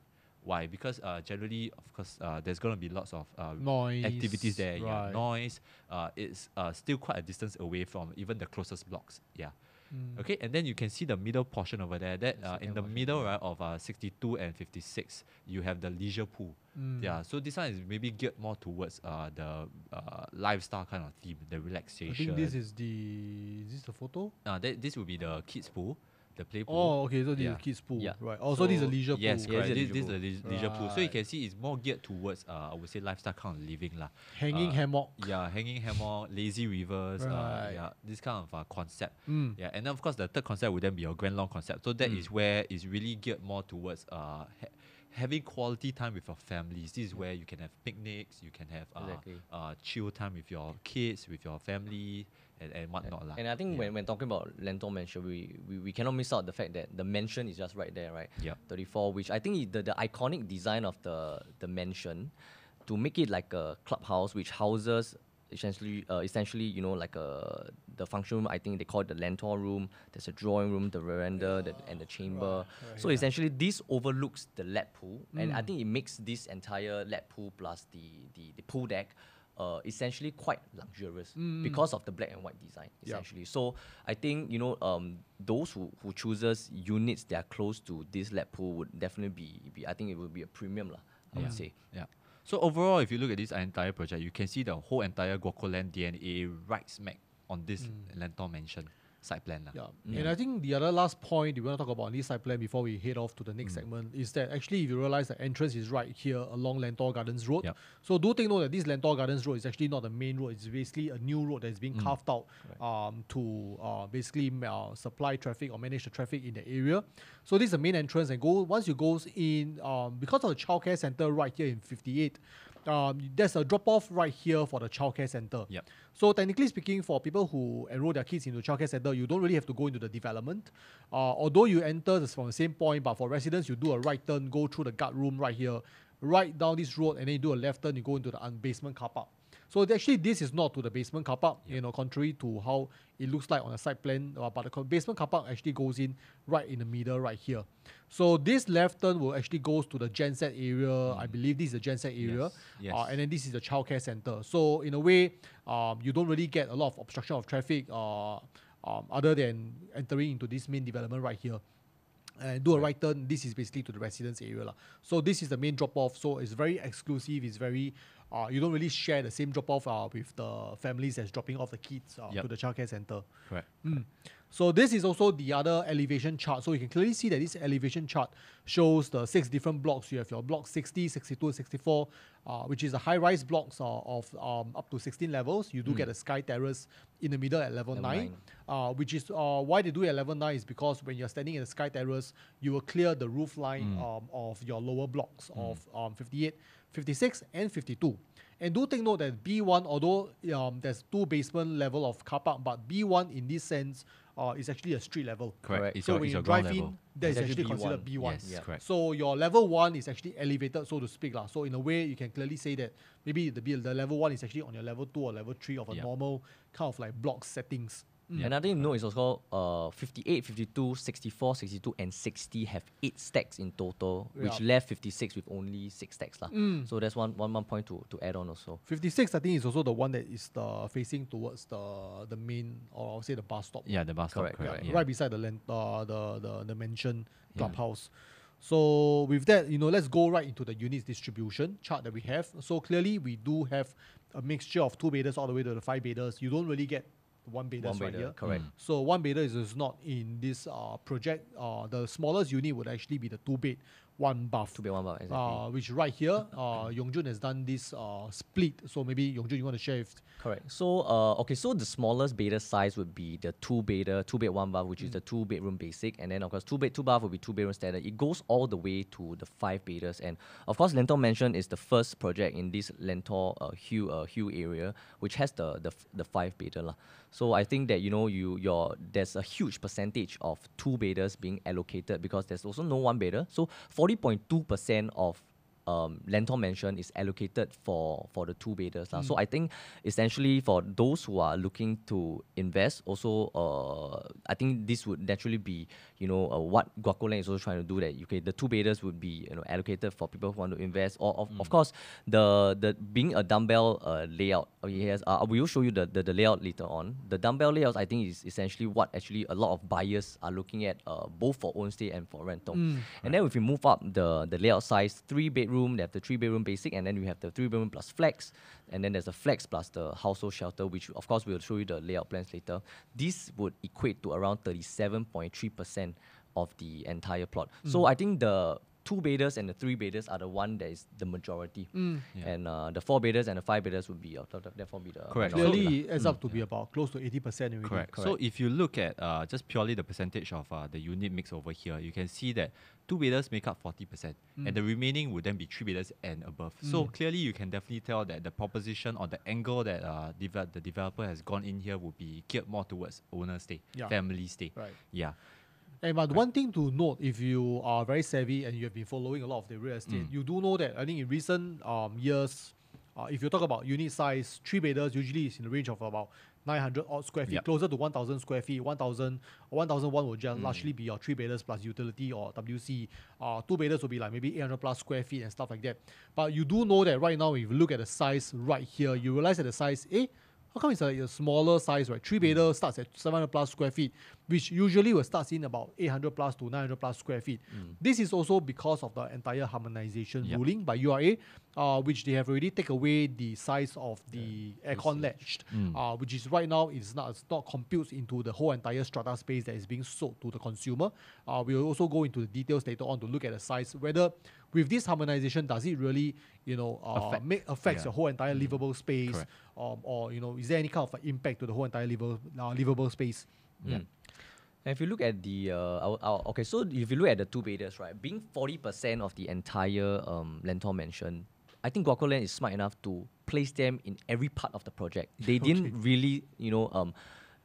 Why? Because uh, generally, of course, uh, there's going to be lots of uh, noise, activities there. Right. Yeah, noise. Uh, it's uh, still quite a distance away from even the closest blocks. Yeah. Mm. Okay, and then you can see the middle portion over there. That uh, in the middle, right, of uh, sixty-two and fifty-six, you have the leisure pool. Mm. Yeah, so this one is maybe geared more towards uh, the uh, lifestyle kind of theme, the relaxation. I think this is the is this the photo? Uh, th this will be the kids pool. The play pool. Oh, okay. So this yeah. is a kids pool, yeah. right? Also, so this is a leisure yes, pool. Yes, correct. This, this is a leisure right. pool. So you can see it's more geared towards, uh, I would say, lifestyle kind of living lah. Hanging uh, hammock. Yeah, hanging hammock, lazy rivers. Right. Uh, yeah, this kind of uh, concept. Mm. Yeah, and then of course the third concept would then be your Grand Lawn concept. So that mm. is where it's really geared more towards uh, ha having quality time with your families. This is where you can have picnics, you can have uh, exactly. uh, chill time with your kids, with your family. And, and whatnot. And, and I think yeah. when, when talking about Lentor Mansion, we, we, we cannot miss out the fact that the mansion is just right there, right? Yeah. thirty-four, which I think the, the iconic design of the, the mansion, to make it like a clubhouse, which houses essentially, uh, essentially, you know, like a, the function room, I think they call it the Lentor room, there's a drawing room, the veranda, yeah. the, and the chamber. Right. Right. So yeah. essentially, this overlooks the lap pool, mm. and I think it makes this entire lap pool plus the, the, the pool deck Uh, essentially quite luxurious mm. because of the black and white design, essentially. Yep. So I think, you know, um, those who, who chooses units that are close to this lap pool would definitely be, be I think it would be a premium, lah, I yeah. would say. Yeah. So overall, if you look at this entire project, you can see the whole entire GuocoLand D N A right smack on this mm. Lentor Mansion side plan. Yeah. yeah. And I think the other last point we want to talk about on this side plan before we head off to the next mm. segment is that actually if you realise the entrance is right here along Lentor Gardens Road. Yep. So do take note that this Lentor Gardens Road is actually not the main road. It's basically a new road that is being mm. carved out right. um, to uh, basically uh, supply traffic or manage the traffic in the area. So this is the main entrance, and go once you go in, um, because of the childcare centre right here in fifty-eight, Um, there's a drop-off right here for the childcare centre. Yep. So technically speaking, for people who enroll their kids into childcare centre, you don't really have to go into the development. Uh, although you enter this from the same point, but for residents, you do a right turn, go through the guard room right here, right down this road, and then you do a left turn, you go into the basement car park. So actually, this is not to the basement car park, yep. you know, contrary to how it looks like on a site plan. Uh, but the basement car park actually goes in right in the middle right here. So this left turn will actually goes to the genset area. Mm. I believe this is the genset area. Yes. Yes. Uh, and then this is the childcare center. So in a way, um, you don't really get a lot of obstruction of traffic uh, um, other than entering into this main development right here. And do a right turn, this is basically to the residence area. La. So this is the main drop-off. So it's very exclusive. It's very, uh, you don't really share the same drop-off uh, with the families that's dropping off the kids uh, yep. to the childcare center. Right. Mm. So this is also the other elevation chart. So you can clearly see that this elevation chart shows the six different blocks. You have your block sixty, sixty-two, sixty-four, uh, which is the high-rise blocks uh, of um, up to sixteen levels. You do mm. get a sky terrace in the middle at level, level nine, nine. Uh, which is uh, why they do it at level nine is because when you're standing in the sky terrace, you will clear the roof line mm. um, of your lower blocks mm. of um, fifty-eight, fifty-six, and fifty-two. And do take note that B one, although um, there's two basement level of car park, but B one in this sense uh, is actually a street level. Correct. It's so your, when it's you drive in, that is actually, actually considered B one. Yes, yeah. Correct. So your level one is actually elevated, so to speak. La. So in a way, you can clearly say that maybe the, the level one is actually on your level two or level three of a yeah. normal kind of like block settings. Mm. Yeah. Another thing to note is also uh, fifty-eight, fifty-two, sixty-four, sixty-two, and sixty have eight stacks in total, yeah. which left fifty-six with only six stacks. La. Mm. So that's one, one, one point to, to add on also. fifty-six, I think, is also the one that is the facing towards the the main, or I'll say the bus stop. Yeah, the bus stop. Correct, correct, yeah. Yeah. Right beside the land, uh, the, the, the mansion clubhouse. Yeah. So with that, you know, let's go right into the units distribution chart that we have. So clearly, we do have a mixture of two bathers all the way to the five bathers. You don't really get one bather right here. Correct. Mm. So one bather is, is not in this uh, project. Uh, the smallest unit would actually be the two bed, one bath. Two bed, one bath. Exactly. Uh, which right here, uh, Yongjun has done this uh, split. So maybe Yongjun, you want to share it? Correct. So uh, okay, so the smallest bather size would be the two bather, two bed, one bath, which mm. is the two bedroom basic, and then of course two bed, two bath would be two bedroom standard. It goes all the way to the five bathers, and of course Lentor Mansion is the first project in this Lentor uh, Hue uh, Hue area, which has the the the five bather lah. So I think that, you know, you your there's a huge percentage of two bathers being allocated because there's also no one bather. So forty point two percent of um, Lentor Mansion is allocated for, for the two bathers. Mm. So I think essentially for those who are looking to invest, also uh, I think this would naturally be, you know, uh, what GuocoLand is also trying to do, that you can, the two bathers would be, you know, allocated for people who want to invest. Or of, mm. of course the the being a dumbbell uh, layout. Yes, uh, I will show you the, the, the layout later on. The dumbbell layouts, I think, is essentially what actually a lot of buyers are looking at, uh, both for own stay and for rental. Mm. And right. then if we move up the, the layout size, three bedroom, they have the three bedroom basic, and then we have the three bedroom plus flex, and then there's the flex plus the household shelter, which of course we'll show you the layout plans later. This would equate to around thirty-seven point three percent of the entire plot. Mm. So I think the two bathers and the three bathers are the one that is the majority. Mm. Yeah. And uh, the four bathers and the five bathers would be, uh, therefore be the correct. Clearly, it adds up mm. to be about close to eighty percent already. Correct. Correct. So if you look at uh, just purely the percentage of uh, the unit mix over here, you can see that two bathers make up forty percent mm. and the remaining would then be three bathers and above. Mm. So clearly you can definitely tell that the proposition or the angle that uh, devel the developer has gone in here would be geared more towards owner stay, yeah. family stay. Right. Yeah. And but right. one thing to note, if you are very savvy and you have been following a lot of the real estate, mm. you do know that I think in recent um, years, uh, if you talk about unit size, three bathers usually is in the range of about nine hundred odd square feet, yep. closer to one thousand square feet. one thousand, one thousand one will just mm. largely be your three bathers plus utility or W C. Uh, two bathers will be like maybe eight hundred plus square feet and stuff like that. But you do know that right now, if you look at the size right here, you realize that the size, eh? How come it's a, a smaller size, right? Three bather starts at seven hundred plus square feet, which usually will start in about eight hundred plus to nine hundred plus square feet. Mm. This is also because of the entire harmonization yep. ruling by U R A, uh, which they have already taken away the size of the yeah. aircon latch, mm. uh, which is right now is not, it's not computes into the whole entire strata space that is being sold to the consumer. Uh, we will also go into the details later on to look at the size, whether with this harmonization, does it really, you know, uh, Affect. make affects yeah. your whole entire mm. livable space? Um, or, you know, is there any kind of uh, impact to the whole entire livable, uh, livable space? Mm. Yeah. And if you look at the, uh, our, our, okay, so if you look at the two bathers, right, being forty percent of the entire um, Lentor Mansion, I think GuocoLand is smart enough to place them in every part of the project. They okay. didn't really, you know, um,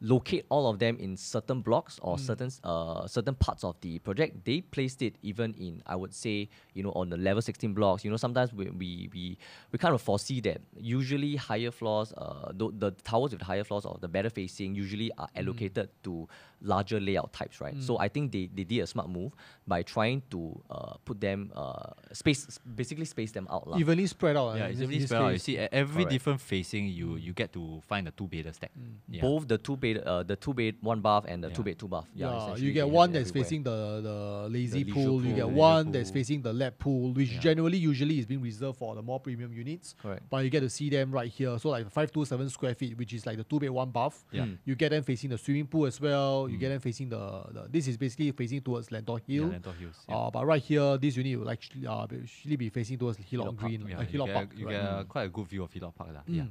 locate all of them in certain blocks or mm. certain uh, certain parts of the project. They placed it even in, I would say, you know, on the level sixteen blocks. You know, sometimes we we we, we kind of foresee that usually higher floors, uh, the, the towers with higher floors or the better facing usually are allocated mm. to larger layout types, right? Mm. So I think they, they did a smart move by trying to uh, put them, uh, space basically space them out. Evenly spread out. Yeah, evenly spread space. out. You see, at every Correct. different facing, you you get to find a two-bedder stack. Mm. Yeah. Both the two-bedder Uh, the two bed one bath and the yeah. two bed two bath. Yeah, yeah you get one that's everywhere. facing the, the lazy the pool. pool. You get one pool. that's facing the lab pool, which yeah. generally usually is being reserved for the more premium units. Correct. But you get to see them right here. So like five two seven square feet, which is like the two bed one bath. Yeah. Mm. You get them facing the swimming pool as well. Mm. You get them facing the, the this is basically facing towards Lentor Hill. Yeah, Lentor Hills. Yeah. Uh, but right here, this unit will actually uh, be facing towards Hillock Green, Hillock Park. Yeah, uh, Hillock you Park, get, Park you right? get mm. quite a good view of Hillock Park, mm. Yeah.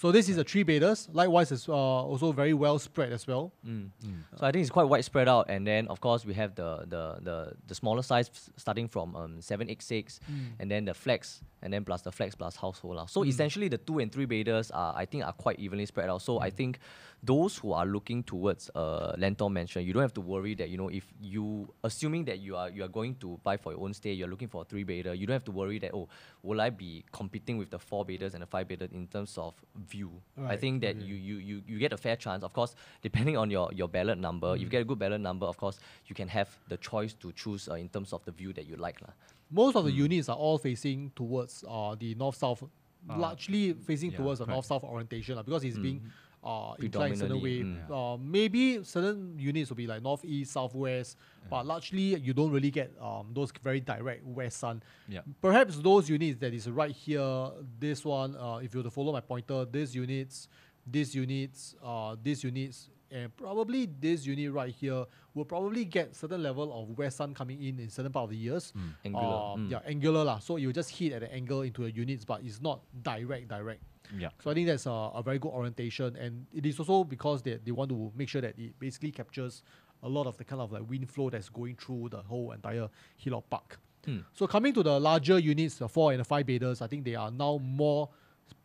So this is a three beders. Likewise, it's uh, also very well spread as well. Mm. Mm. So I think it's quite widespread out. And then, of course, we have the the the, the smaller size starting from um, seven eight six, mm. and then the flex, and then plus the flex plus household. So mm. essentially, the two and three beders are, I think, are quite evenly spread out. So mm. I think those who are looking towards uh, Lentor Mansion, you don't have to worry that, you know, if you, assuming that you are you are going to buy for your own stay, you're looking for a three bedder, you don't have to worry that, oh, will I be competing with the four beders and the five beders in terms of view. Right. I think that mm-hmm. you, you you you get a fair chance. Of course, depending on your, your ballot number, mm-hmm. if you get a good ballot number, of course, you can have the choice to choose uh, in terms of the view that you like. La. Most of mm. the units are all facing towards uh, the north-south, uh, largely facing yeah, towards the north-south orientation la, because it's mm-hmm. being uh, inclined in a certain way. Mm. Uh, maybe certain units will be like north-east, south-west, yeah. but largely you don't really get um, those very direct west-sun. Yeah. Perhaps those units that is right here, this one, uh, if you were to follow my pointer, these units, these units, uh, these units, and probably this unit right here will probably get certain level of west sun coming in in certain part of the years. Mm. Angular. Uh, mm. Yeah, angular lah. So you just hit at an angle into the units, but it's not direct, direct. Yeah. So I think that's a, a very good orientation, and it is also because they, they want to make sure that it basically captures a lot of the kind of like wind flow that's going through the whole entire Hillock Park. Mm. So coming to the larger units, the four and the five beders, I think they are now more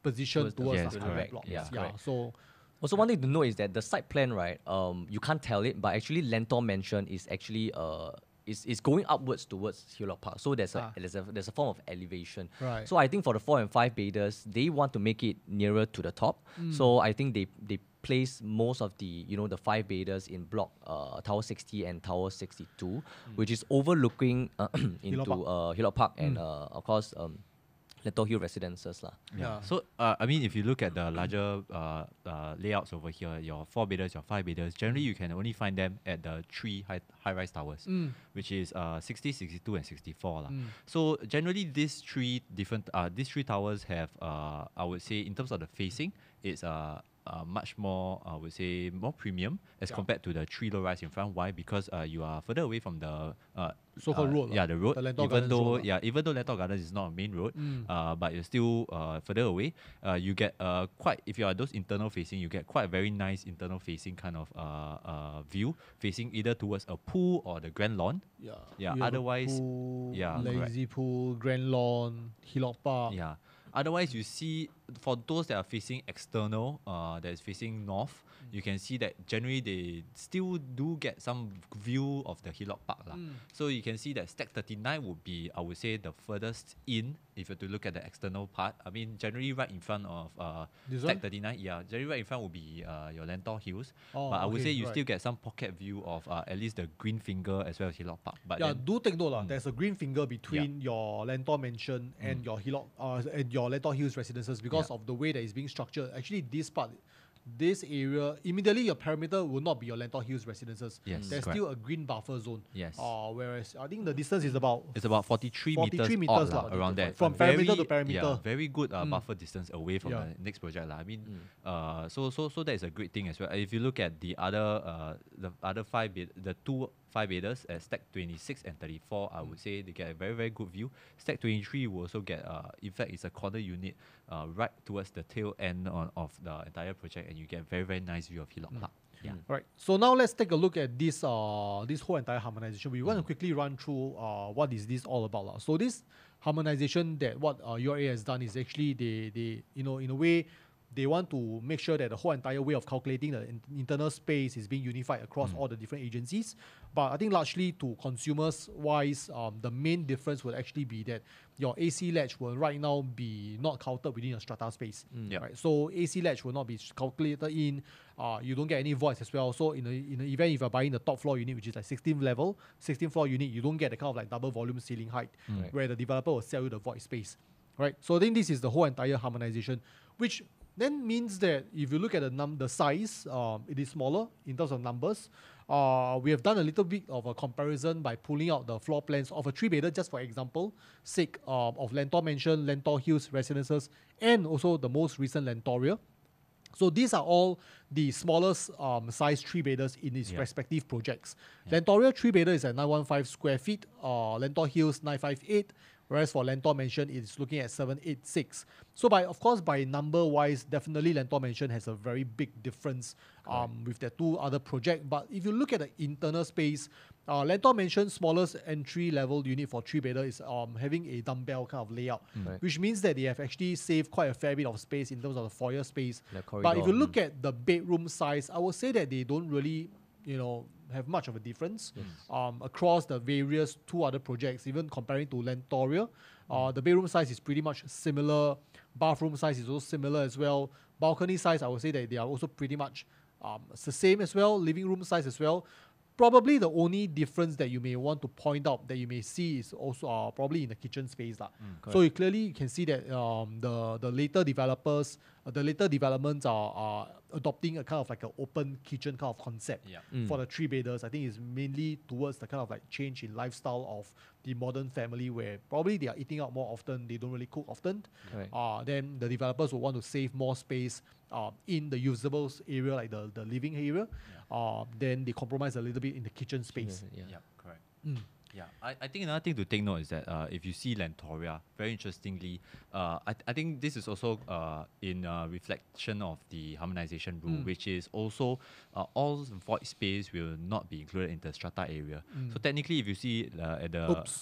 positioned towards the higher blocks. Yeah. yeah. So. Also, one thing to know is that the site plan, right, um, you can't tell it, but actually Lentor Mansion is actually uh, is, is going upwards towards Hillock Park. So there's ah. a, there's a there's a form of elevation. Right. So I think for the four and five bathers, they want to make it nearer to the top. Mm. So I think they they place most of the, you know, the five bathers in block uh, Tower sixty and Tower sixty-two, mm. which is overlooking uh, into Hillock Park, uh, Hillock Park mm. and uh, of course um, Lentor Hills Residences lah. Yeah. yeah. So uh, I mean, if you look at the larger uh, uh, layouts over here, your four beders, your five beders, generally you can only find them at the three high high rise towers, mm. which is uh, sixty, sixty-two, and sixty-four lah. Mm. So generally, these three different uh, these three towers have uh, I would say in terms of the facing, it's uh. Uh, much more, I would say, more premium as yeah. compared to the three low rise in front. Why? Because uh, you are further away from the uh, so-called uh, road. Yeah, the road. The even Gardens though, road, yeah, even though Lentor Gardens is not a main road, mm. uh, but you're still uh, further away. Uh, you get uh, quite. If you are those internal facing, you get quite a very nice internal facing kind of uh, uh, view, facing either towards a pool or the grand lawn. Yeah. Yeah. You otherwise, pool, yeah, lazy correct. pool, grand lawn, Hillock Park. Yeah. Otherwise, you see, for those that are facing external, uh, that is facing north, mm. you can see that generally they still do get some view of the Hillock Park. Mm. So you can see that stack thirty-nine would be, I would say, the furthest in, if you were to look at the external part. I mean, generally right in front of uh, stack thirty-nine, yeah, generally right in front would be uh, your Lentor Hills. Oh, but I would okay, say you right. still get some pocket view of uh, at least the green finger as well as Hillock Park. But yeah, do take note, mm. there's a green finger between yeah. your Lentor Mansion and mm. your Hillock, uh, and your Lentor Hills Residences because yeah. of the way that it's being structured. Actually, this part, this area, immediately your perimeter will not be your Lentor Hills Residences. Yes, There's correct. still a green buffer zone. Yes. Uh, whereas, I think the distance is about... It's about forty-three meters la, la, around that. From very, perimeter to perimeter. Yeah, very good uh, mm. buffer distance away from yeah. the next project. La. I mean, mm. uh, so so so that is a great thing as well. If you look at the other uh, the other five, the two... five beders at stack twenty-six and thirty-four, I would say they get a very, very good view. Stack twenty-three will also get, uh, in fact, it's a corner unit uh, right towards the tail end on, of the entire project, and you get a very, very nice view of Hillock Park. Mm. Yeah. Mm. All right. So now let's take a look at this uh, this whole entire harmonization. We mm. want to quickly run through uh, what is this all about. La. So this harmonization that what uh, U R A has done is actually they, they, you know, in a way, they want to make sure that the whole entire way of calculating the in internal space is being unified across mm. all the different agencies. But I think largely to consumers-wise, um, the main difference would actually be that your A C ledge will right now be not counted within a strata space. Mm. Yeah. Right? So A C ledge will not be calculated in. Uh, you don't get any voids as well. So in the in the event if you're buying the top floor unit, which is like sixteenth level, sixteenth floor unit, you don't get the kind of like double volume ceiling height mm. where the developer will sell you the void space. Right? So I think this is the whole entire harmonization, which... then means that if you look at the num the size, um, it is smaller in terms of numbers. Uh, we have done a little bit of a comparison by pulling out the floor plans of a three-bedder, just for example, sake um, of Lentor Mansion, Lentor Hills Residences, and also the most recent Lentoria. So these are all the smallest um, size three-bedders in its yeah. respective projects. Yeah. Lentoria three-bedder is at nine hundred fifteen square feet, uh, Lentor Hills nine fifty-eight, whereas for Lentor Mansion, it's looking at seven eighty-six. So by of course, by number-wise, definitely Lentor Mansion has a very big difference um, with their two other projects. But if you look at the internal space, uh, Lentor Mansion's smallest entry-level unit for three-bedder is um, having a dumbbell kind of layout, right. which means that they have actually saved quite a fair bit of space in terms of the foyer space. The corridor, but if you look mm. at the bedroom size, I would say that they don't really, you know, have much of a difference yes. um, across the various two other projects. Even comparing to Lentoria, uh, the bedroom size is pretty much similar. Bathroom size is also similar as well. Balcony size, I would say that they are also pretty much um, the same as well. Living room size as well. Probably the only difference that you may want to point out that you may see is also uh, probably in the kitchen space. La. Mm, so you clearly you can see that um, the, the later developers, uh, the later developments are, are adopting a kind of like an open kitchen kind of concept yeah. mm. for the three beders. I think it's mainly towards the kind of like change in lifestyle of the modern family where probably they are eating out more often, they don't really cook often. Uh, then the developers will want to save more space Uh, in the usable area, like the, the living area, yeah. uh, then they compromise a little bit in the kitchen space. Yeah, yeah. yeah correct. Mm. Yeah, I, I think another thing to take note is that uh, if you see Lentoria, very interestingly, uh, I, th I think this is also uh, in uh, reflection of the harmonization rule, mm. which is also uh, all void space will not be included in the strata area. Mm. So technically, if you see uh, at the... Oops.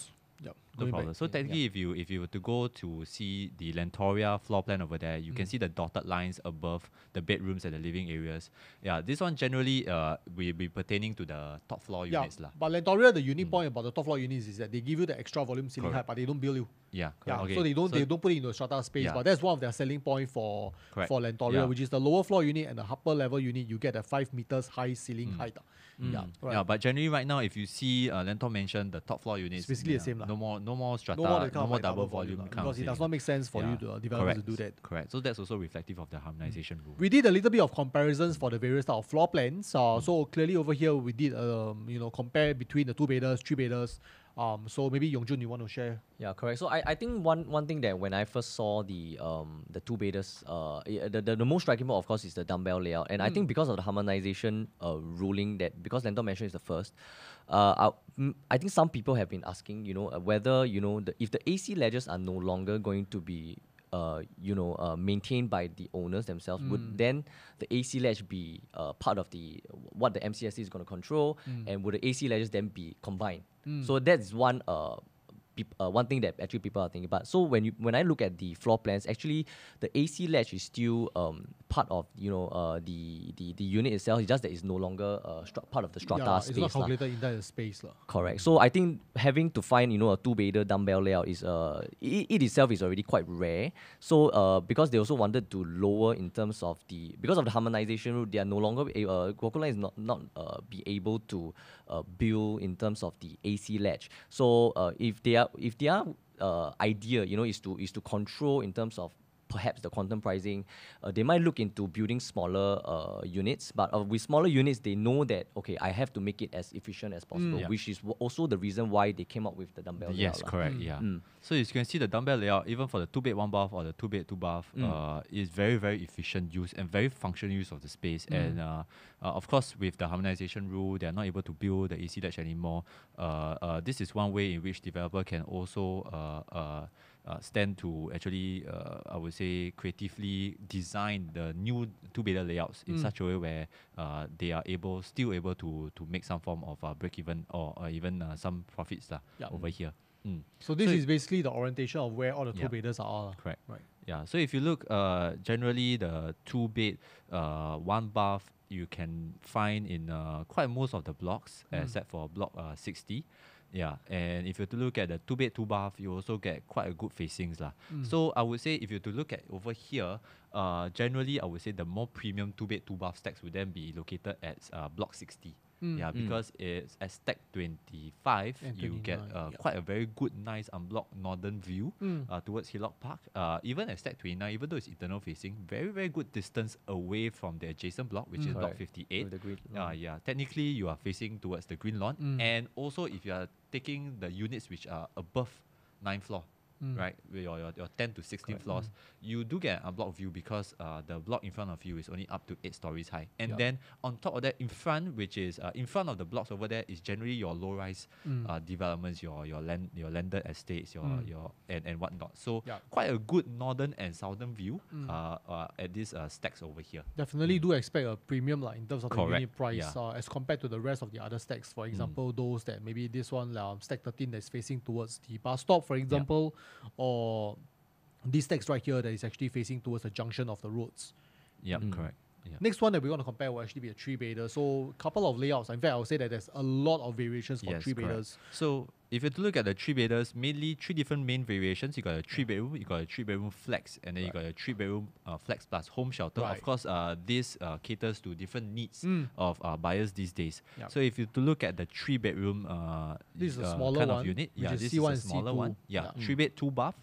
Yep, no problem. Back. So technically, yeah. if you if you were to go to see the Lentoria floor plan over there, you mm. can see the dotted lines above the bedrooms and the living areas. Yeah, this one generally uh, will be pertaining to the top floor yeah, units. La. But Lentoria, the unique mm. point about the top floor units is that they give you the extra volume ceiling height, but they don't bill you. Yeah, yeah. Okay. So they don't so they don't put it into a strata space, yeah. but that's one of their selling points for correct. for Lentoria, yeah. which is the lower floor unit and the upper level unit. You get a five meters high ceiling mm. height. Mm. Yeah, right. yeah. But generally, right now, if you see uh, Lentor Mansion, the top floor units, basically yeah, the same. La. No more, no more strata, no more, no more like double, double volume, volume because it does not make sense for yeah. you to uh, developers correct. to do that. Correct. So that's also reflective of the harmonization mm. rule. We did a little bit of comparisons for the various type of floor plans. Uh, mm. So clearly over here, we did um, you know compare between the two beders, three beders. Um, so maybe Yongjun, you want to share? Yeah, correct. So I, I think one one thing that when I first saw the um the two betas, uh the, the, the most striking part of course is the dumbbell layout, and mm. I think because of the harmonization uh, ruling that because Lentor Mansion is the first, uh I, I think some people have been asking you know whether you know the, if the A C ledges are no longer going to be Uh, you know, uh, maintained by the owners themselves, mm. would then the A C ledge be uh, part of the what the M C S C is going to control, mm. and would the A C ledges then be combined? Mm. So that's one uh, uh, one thing that actually people are thinking about. So when you when I look at the floor plans, actually the A C ledge is still um, part of you know uh, the, the the unit itself. It's just that it's no longer uh, part of the strata yeah, space. It's not calculated la. in that space, la. Correct. So I think having to find you know a two bedder dumbbell layout is uh it, it itself is already quite rare. So uh because they also wanted to lower in terms of the because of the harmonization rule, they are no longer uh GuocoLand is not not uh, be able to uh, build in terms of the A C ledge. So uh, if they are If their uh, idea, you know, is to is to control in terms of perhaps the quantum pricing, uh, they might look into building smaller uh, units. But uh, with smaller units, they know that okay, I have to make it as efficient as possible, mm, yeah. which is w also the reason why they came up with the dumbbell. Yes, layout, correct. Mm. Yeah. Mm. So as you can see, the dumbbell layout, even for the two bed one bath or the two bed two bath, mm. uh, is very very efficient use and very functional use of the space. Mm. And uh, uh, of course, with the harmonization rule, they are not able to build the A C ledge anymore. Uh, uh, this is one way in which developer can also. Uh, uh, Uh, stand to actually, uh, I would say, creatively design the new two-bedder layouts in mm. such a way where uh, they are able, still able to to make some form of uh, break-even or uh, even uh, some profits uh, yeah. over mm. here. Mm. So this so is basically the orientation of where all the yeah. two-bedders are. Uh, Correct. Right. Yeah. So if you look, uh, generally the two-bed, uh, one bath, you can find in uh, quite most of the blocks, mm. except for block uh, sixty. Yeah, and if you to look at the two bed two bath, you also get quite a good facings lah. Mm. So I would say if you to look at over here, uh, generally I would say the more premium two bed two bath stacks would then be located at uh, block sixty. Mm. Yeah, because mm. it's at stack twenty-five, you get uh, yep. quite a very good, nice unblocked northern view mm. uh, towards Hillock Park. Uh, even at stack twenty-nine, even though it's internal facing, very, very good distance away from the adjacent block, which mm. is right. block fifty-eight. The green uh, yeah, technically, you are facing towards the green lawn. Mm. And also, if you are taking the units which are above ninth floor, mm. right, your, your, your ten to sixteen Correct. floors, mm. you do get a block view because uh, the block in front of you is only up to eight stories high. And yep. then on top of that, in front, which is uh, in front of the blocks over there, is generally your low-rise mm. uh, developments, your your land, your landed estates, your mm. your and and whatnot. So yep. quite a good northern and southern view mm. uh, uh, at these uh, stacks over here. Definitely mm. do expect a premium like, in terms of Correct. the unit price yeah. uh, as compared to the rest of the other stacks. For example, mm. those that maybe this one, um, stack thirteen, that's facing towards the bus stop, for example, yep. or this stacks right here that is actually facing towards the junction of the roads. Yeah, mm. correct. Yep. Next one that we're going to compare will actually be a three-bedder. So a couple of layouts. In fact, I would say that there's a lot of variations for yes, three-bedders. So if you look at the three-bedders, mainly three different main variations. You got a three-bedroom, you got a three-bedroom flex, and then right. you got a three-bedroom uh, flex plus home shelter. Right. Of course, uh, this uh, caters to different needs mm. of uh, buyers these days. Yep. So if you to look at the three-bedroom uh, this is a smaller uh, kind one, of unit, yeah, this is a smaller one. Yeah, yeah. three-bed, two-bath.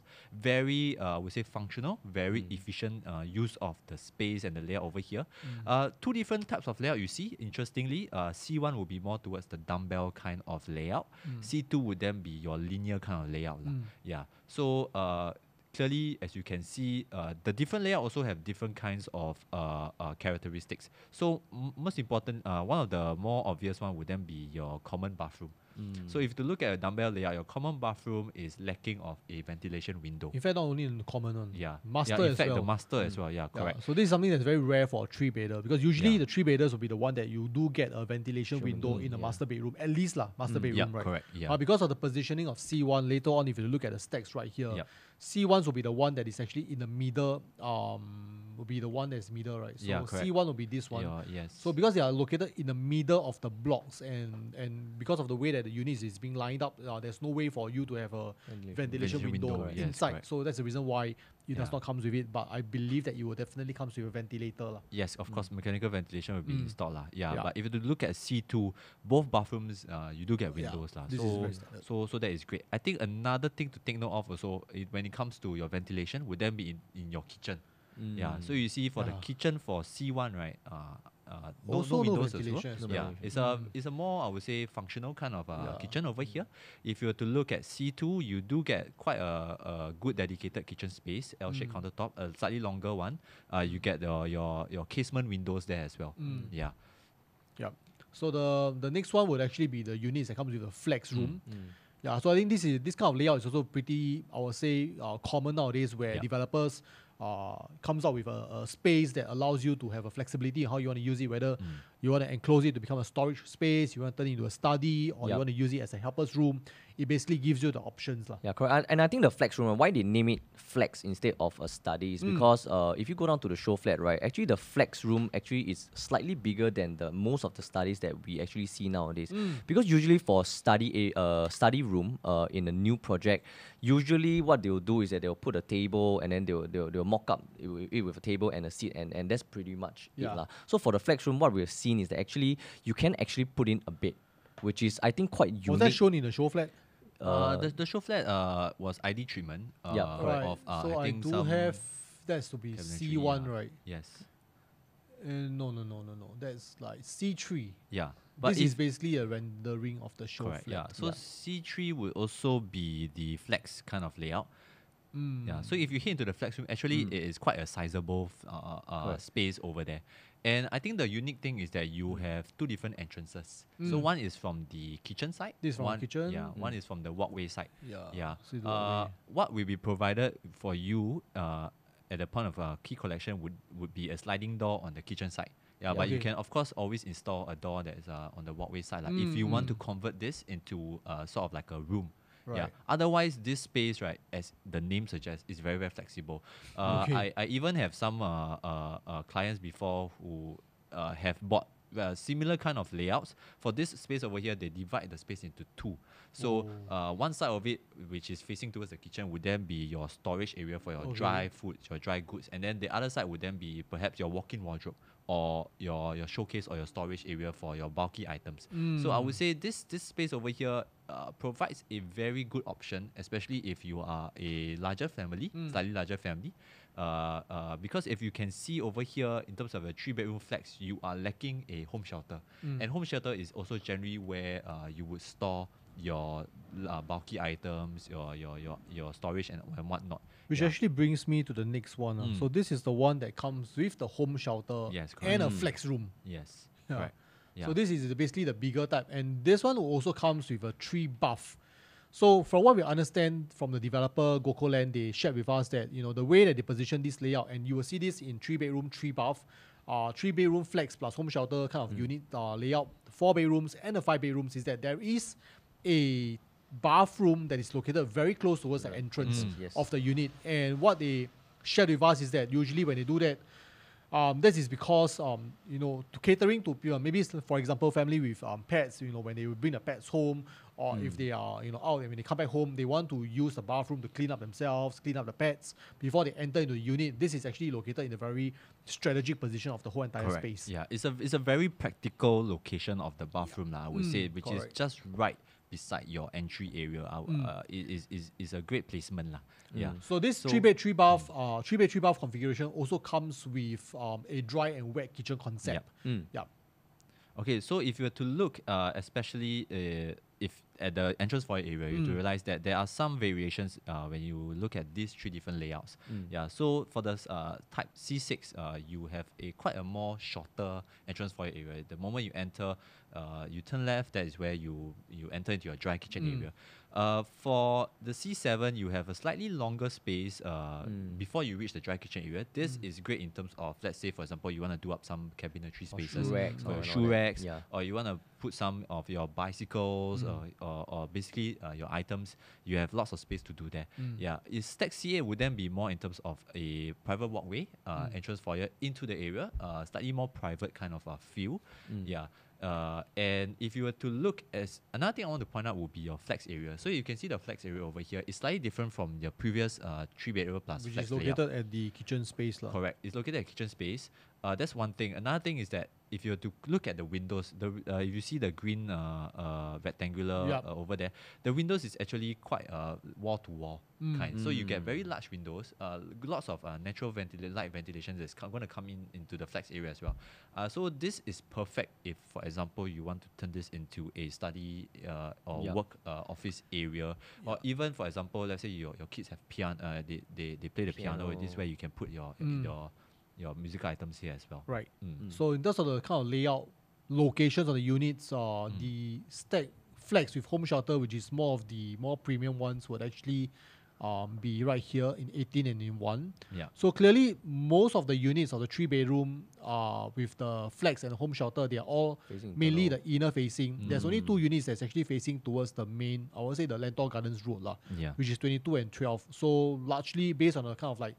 Very, uh, we say functional, very mm. efficient uh, use of the space and the layout over here. Mm. Uh, two different types of layout you see. Interestingly, uh, C one will be more towards the dumbbell kind of layout. Mm. C two would then be your linear kind of layout. Mm. Yeah. So uh, clearly, as you can see, uh, the different layout also have different kinds of uh, uh, characteristics. So m most important, uh, one of the more obvious one would then be your common bathroom. Mm. So if you look at a dumbbell layout, your common bathroom is lacking of a ventilation window. In fact, not only in the common one. Yeah. Master yeah, in as fact, well. the master mm. as well. Yeah, correct. Yeah. So this is something that's very rare for a three-bedder because usually yeah. the three-bedders will be the one that you do get a ventilation sure. window mm, in the yeah. master bedroom. At least lah, master mm, bedroom, yeah, right? correct. Yeah. Uh, because of the positioning of C one, later on, if you look at the stacks right here, yeah. C ones will be the one that is actually in the middle, um, will be the one that's middle, right? So yeah, C one will be this one. Yeah, yes. So because they are located in the middle of the blocks and, and because of the way that the units is being lined up, uh, there's no way for you to have a ventilation, ventilation window, window right. inside. Yes, so that's the reason why it yeah. does not come with it. But I believe that it will definitely come with a ventilator. La. Yes, of mm. course, mechanical ventilation will be mm. installed. La. Yeah, yeah, but if you look at C two, both bathrooms, uh, you do get windows. Yeah. La. So, so, so that is great. I think another thing to take note of also, it, when it comes to your ventilation, would then be in, in your kitchen. Mm. Yeah, so you see for yeah. the kitchen for C one, right, uh, Uh, no, no windows no as well. No yeah, it's a it's a more I would say functional kind of uh, yeah. kitchen over here. If you were to look at C two, you do get quite a, a good dedicated kitchen space, L-shaped mm. countertop, a slightly longer one. Uh, you get your your your casement windows there as well. Mm. Yeah, yeah. So the the next one would actually be the units that comes with a flex room. Mm. Mm. Yeah, so I think this is this kind of layout is also pretty I would say uh, common nowadays where yeah. developers. Uh, comes out with a, a space that allows you to have a flexibility in how you want to use it, whether mm. you want to enclose it to become a storage space, you want to turn it into a study, or yep. you want to use it as a helper's room. It basically gives you the options. La. Yeah, correct. And I think the flex room, why they name it flex instead of a study is mm. because uh, if you go down to the show flat, right, actually the flex room actually is slightly bigger than the most of the studies that we actually see nowadays. Mm. Because usually for study a uh, study room uh, in a new project, usually what they'll do is that they'll put a table and then they'll, they'll, they'll mock up it with a table and a seat, and, and that's pretty much yeah. it. La. So for the flex room, what we've seen is that actually you can actually put in a bed, which is I think quite unique. Was that shown in the show flat? Uh, uh, the, the show flat uh, was I D treatment. Uh, yeah, right. Of, uh, so I, think I do have, that's to be C one, yeah. right? Yes. Uh, no, no, no, no, no. That's like C three. Yeah. But this is basically a rendering of the show correct, flat. Yeah. So yeah. C three would also be the flex kind of layout. Mm. Yeah. So if you head into the flex room, actually mm. it is quite a sizable uh, uh, space over there. And I think the unique thing is that you have two different entrances. Mm. So one is from the kitchen side. This from one, the kitchen. Yeah. Mm. One is from the walkway side. Yeah. Yeah. So uh, what will be provided for you uh, at the point of uh, key collection would would be a sliding door on the kitchen side. Yeah, yeah, but okay. you can of course always install a door that is uh, on the walkway side. Like mm, if you mm. want to convert this into uh, sort of like a room. Right. Yeah. Otherwise, this space, right, as the name suggests, is very, very flexible. Uh, okay. I, I even have some uh, uh, uh, clients before who uh, have bought uh, similar kind of layouts. For this space over here, they divide the space into two. So uh, one side of it, which is facing towards the kitchen, would then be your storage area for your okay. dry food, your dry goods. And then the other side would then be perhaps your walk-in wardrobe, or your, your showcase or your storage area for your bulky items. Mm. So I would say this this space over here uh, provides a very good option, especially if you are a larger family, mm. slightly larger family. Uh, uh, because if you can see over here, in terms of a three-bedroom flex, you are lacking a home shelter. Mm. And home shelter is also generally where uh, you would store your uh, bulky items, your your your your storage and whatnot. Which yeah. actually brings me to the next one. Uh. Mm. So this is the one that comes with the home shelter yes, and a flex room. Yes, yeah. correct. Yeah. So this is basically the bigger type, and this one also comes with a tree bath. So from what we understand from the developer GuocoLand, they shared with us that you know the way that they position this layout, and you will see this in three bedroom, three bath. Uh, three bedroom flex plus home shelter kind of mm. unit uh, layout, four bedrooms and the five bedrooms, is that there is a bathroom that is located very close towards yeah. the entrance mm. yes. of the unit. And what they shared with us is that usually when they do that, um, this is because um, you know to catering to you know, maybe for example family with um, pets, you know when they will bring the pets home or mm. if they are you know out and when they come back home, they want to use the bathroom to clean up themselves, clean up the pets before they enter into the unit. This is actually located in a very strategic position of the whole entire correct. space. Yeah, it's a it's a very practical location of the bathroom, yeah. la, I would mm, say, which correct. is just right beside your entry area. Uh, mm. uh, is is is a great placement, la. Mm. Yeah. So this so, three bed three bath mm. uh, three bed three bath configuration also comes with um, a dry and wet kitchen concept. Yeah. Mm. yeah. Okay, so if you were to look, uh, especially uh, if at the entrance foyer area, mm. you realize that there are some variations uh, when you look at these three different layouts. Mm. Yeah, so for the uh, type C six, uh, you have a quite a more shorter entrance foyer area. The moment you enter, uh, you turn left, that is where you, you enter into your dry kitchen mm. area. Uh, for the C seven, you have a slightly longer space uh, mm. before you reach the dry kitchen area. This mm. is great in terms of, let's say, for example, you want to do up some cabinetry spaces, or shoe racks, or, or, shoe racks yeah. or you want to put some of your bicycles mm. or, or, or basically uh, your items. You have lots of space to do that. Mm. Yeah, is stack C eight would then be more in terms of a private walkway, uh, mm. entrance foyer into the area, uh, slightly more private kind of a feel. Mm. Yeah. Uh, and if you were to look as another thing I want to point out would be your flex area. So you can see the flex area over here is slightly different from your previous uh, three bedroom plus which flex is located layout. At the kitchen space la. Correct, it's located at kitchen space. Uh, that's one thing. Another thing is that if you were to look at the windows, the uh, if you see the green uh, uh, rectangular yep. uh, over there, the windows is actually quite uh, wall to wall mm. kind. Mm. So you get very large windows, uh, lots of uh, natural ventila light ventilation that's going to come in into the flex area as well. Uh, so this is perfect if, for example, you want to turn this into a study uh, or yep. work uh, office area, yep. or even for example, let's say your your kids have piano, uh, they, they they play the piano. piano. This way you can put your mm. your your musical items here as well. Right. Mm. Mm. So in terms of the kind of layout, locations of the units, uh, mm. the stack flex with home shelter, which is more of the more premium ones, would actually um, be right here in eighteen and in one. Yeah. So clearly, most of the units of the three bedroom uh, with the flex and home shelter, they are all facing mainly the inner facing. Mm. There's only two units that's actually facing towards the main, I would say the Lentor Gardens Road, la, yeah. which is twenty-two and twelve. So largely based on the kind of like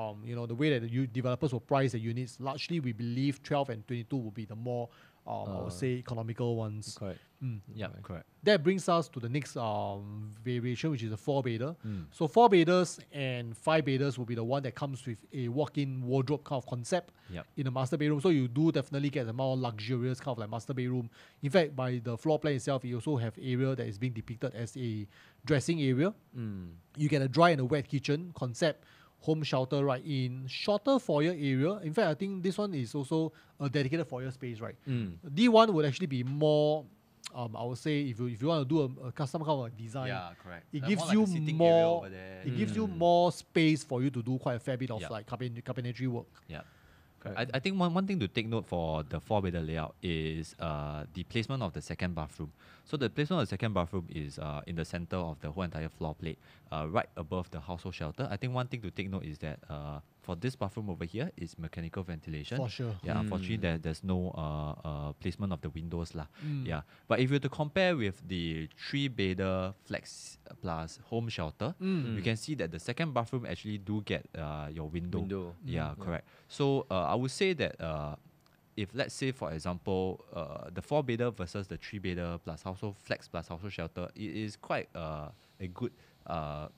Um, you know, the way that the developers will price the units, largely we believe twelve and twenty-two will be the more, um, uh, I would say, economical ones. Correct. Mm. Yeah, okay. correct. That brings us to the next um, variation, which is a four-bedder. Mm. So four-bedders and five-bedders will be the one that comes with a walk-in wardrobe kind of concept yep. in a master bedroom. So you do definitely get a more luxurious kind of like master bedroom. In fact, by the floor plan itself, you also have area that is being depicted as a dressing area. Mm. You get a dry and a wet kitchen concept, home shelter right in, shorter foyer area. In fact, I think this one is also a dedicated foyer space, right? Mm. D one would actually be more, um, I would say, if you, if you want to do a, a custom kind of design, yeah, correct. It gives more you like more, it mm. gives you more space for you to do quite a fair bit of yep. like cabinetry work. Yeah. I, I think one, one thing to take note for the four-bedder layout is uh, the placement of the second bathroom. So the placement of the second bathroom is uh, in the center of the whole entire floor plate, uh, right above the household shelter. I think one thing to take note is that uh, for this bathroom over here, it's mechanical ventilation. For sure. Yeah, mm. unfortunately, there, there's no uh, uh, placement of the windows. La. Mm. Yeah. But if you were to compare with the three-bedder flex plus home shelter, mm. you can see that the second bathroom actually do get uh, your window. window. Yeah, mm. correct. So uh, I would say that uh, if, let's say, for example, uh, the four-bedder versus the three-bedder plus household flex plus household shelter, it is quite uh, a good Uh,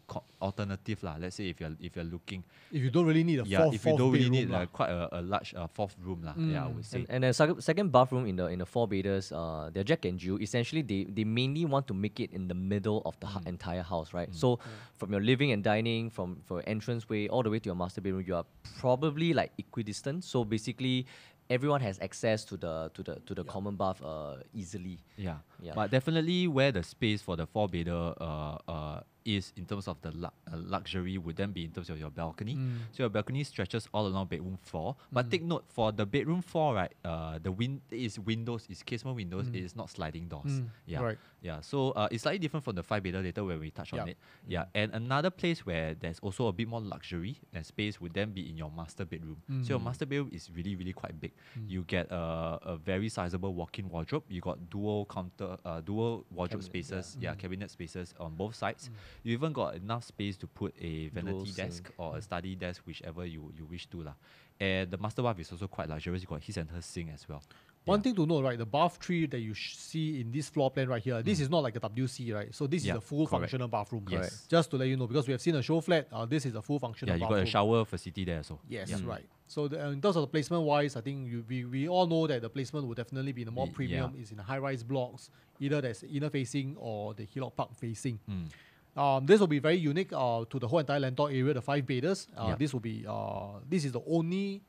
alternative lah. Let's say if you're if you're looking, if you don't really need a yeah, fourth, if you don't really need like quite a, a large uh, fourth room lah. Mm. Yeah, I would say. And, and the sec second bathroom in the in the four beders, uh, they're Jack and Jill. Essentially, they they mainly want to make it in the middle of the mm. entire house, right? Mm. So, mm. from your living and dining, from for entranceway all the way to your master bedroom, you are probably like equidistant. So basically, everyone has access to the to the to the yeah. common bath uh, easily. Yeah. yeah, but definitely where the space for the four bedder uh, uh, is in terms of the lu uh, luxury would then be in terms of your balcony. Mm. So your balcony stretches all along bedroom floor. But mm. take note for the bedroom floor, right? Uh, the win is windows is casement windows. Mm. It is not sliding doors. Mm. Yeah, right. yeah. So uh, it's slightly different from the five bedder later when we touch yeah. on it. Yeah, and another place where there's also a bit more luxury and space would then be in your master bedroom. Mm. So your master bedroom is really really quite big. Mm. You get uh, a very sizable walk-in wardrobe. You got dual counter, uh, dual wardrobe cabinet, spaces. Yeah, yeah mm. cabinet spaces on both sides. Mm. You even got enough space to put a vanity Dual desk sink. or a study desk, whichever you, you wish to. La. And the master bath is also quite luxurious. You got his and her sink as well. One yeah. thing to note, right, the bath tree that you sh see in this floor plan right here, mm. this is not like a W C, right? So this yeah, is a full correct. functional bathroom. Yes. Right? Just to let you know, because we have seen a show flat, uh, this is a full functional bathroom. Yeah, you bathroom. got a shower facility there so. Yes, yeah. right. So the, uh, in terms of the placement-wise, I think you, we, we all know that the placement will definitely be in the more premium. Yeah. It's in high-rise blocks, either that's inner-facing or the Hillock Park facing. Mm. Um, this will be very unique uh, to the whole entire Lentor area, the five bathers. Uh, yeah. This will be, uh, this is the only,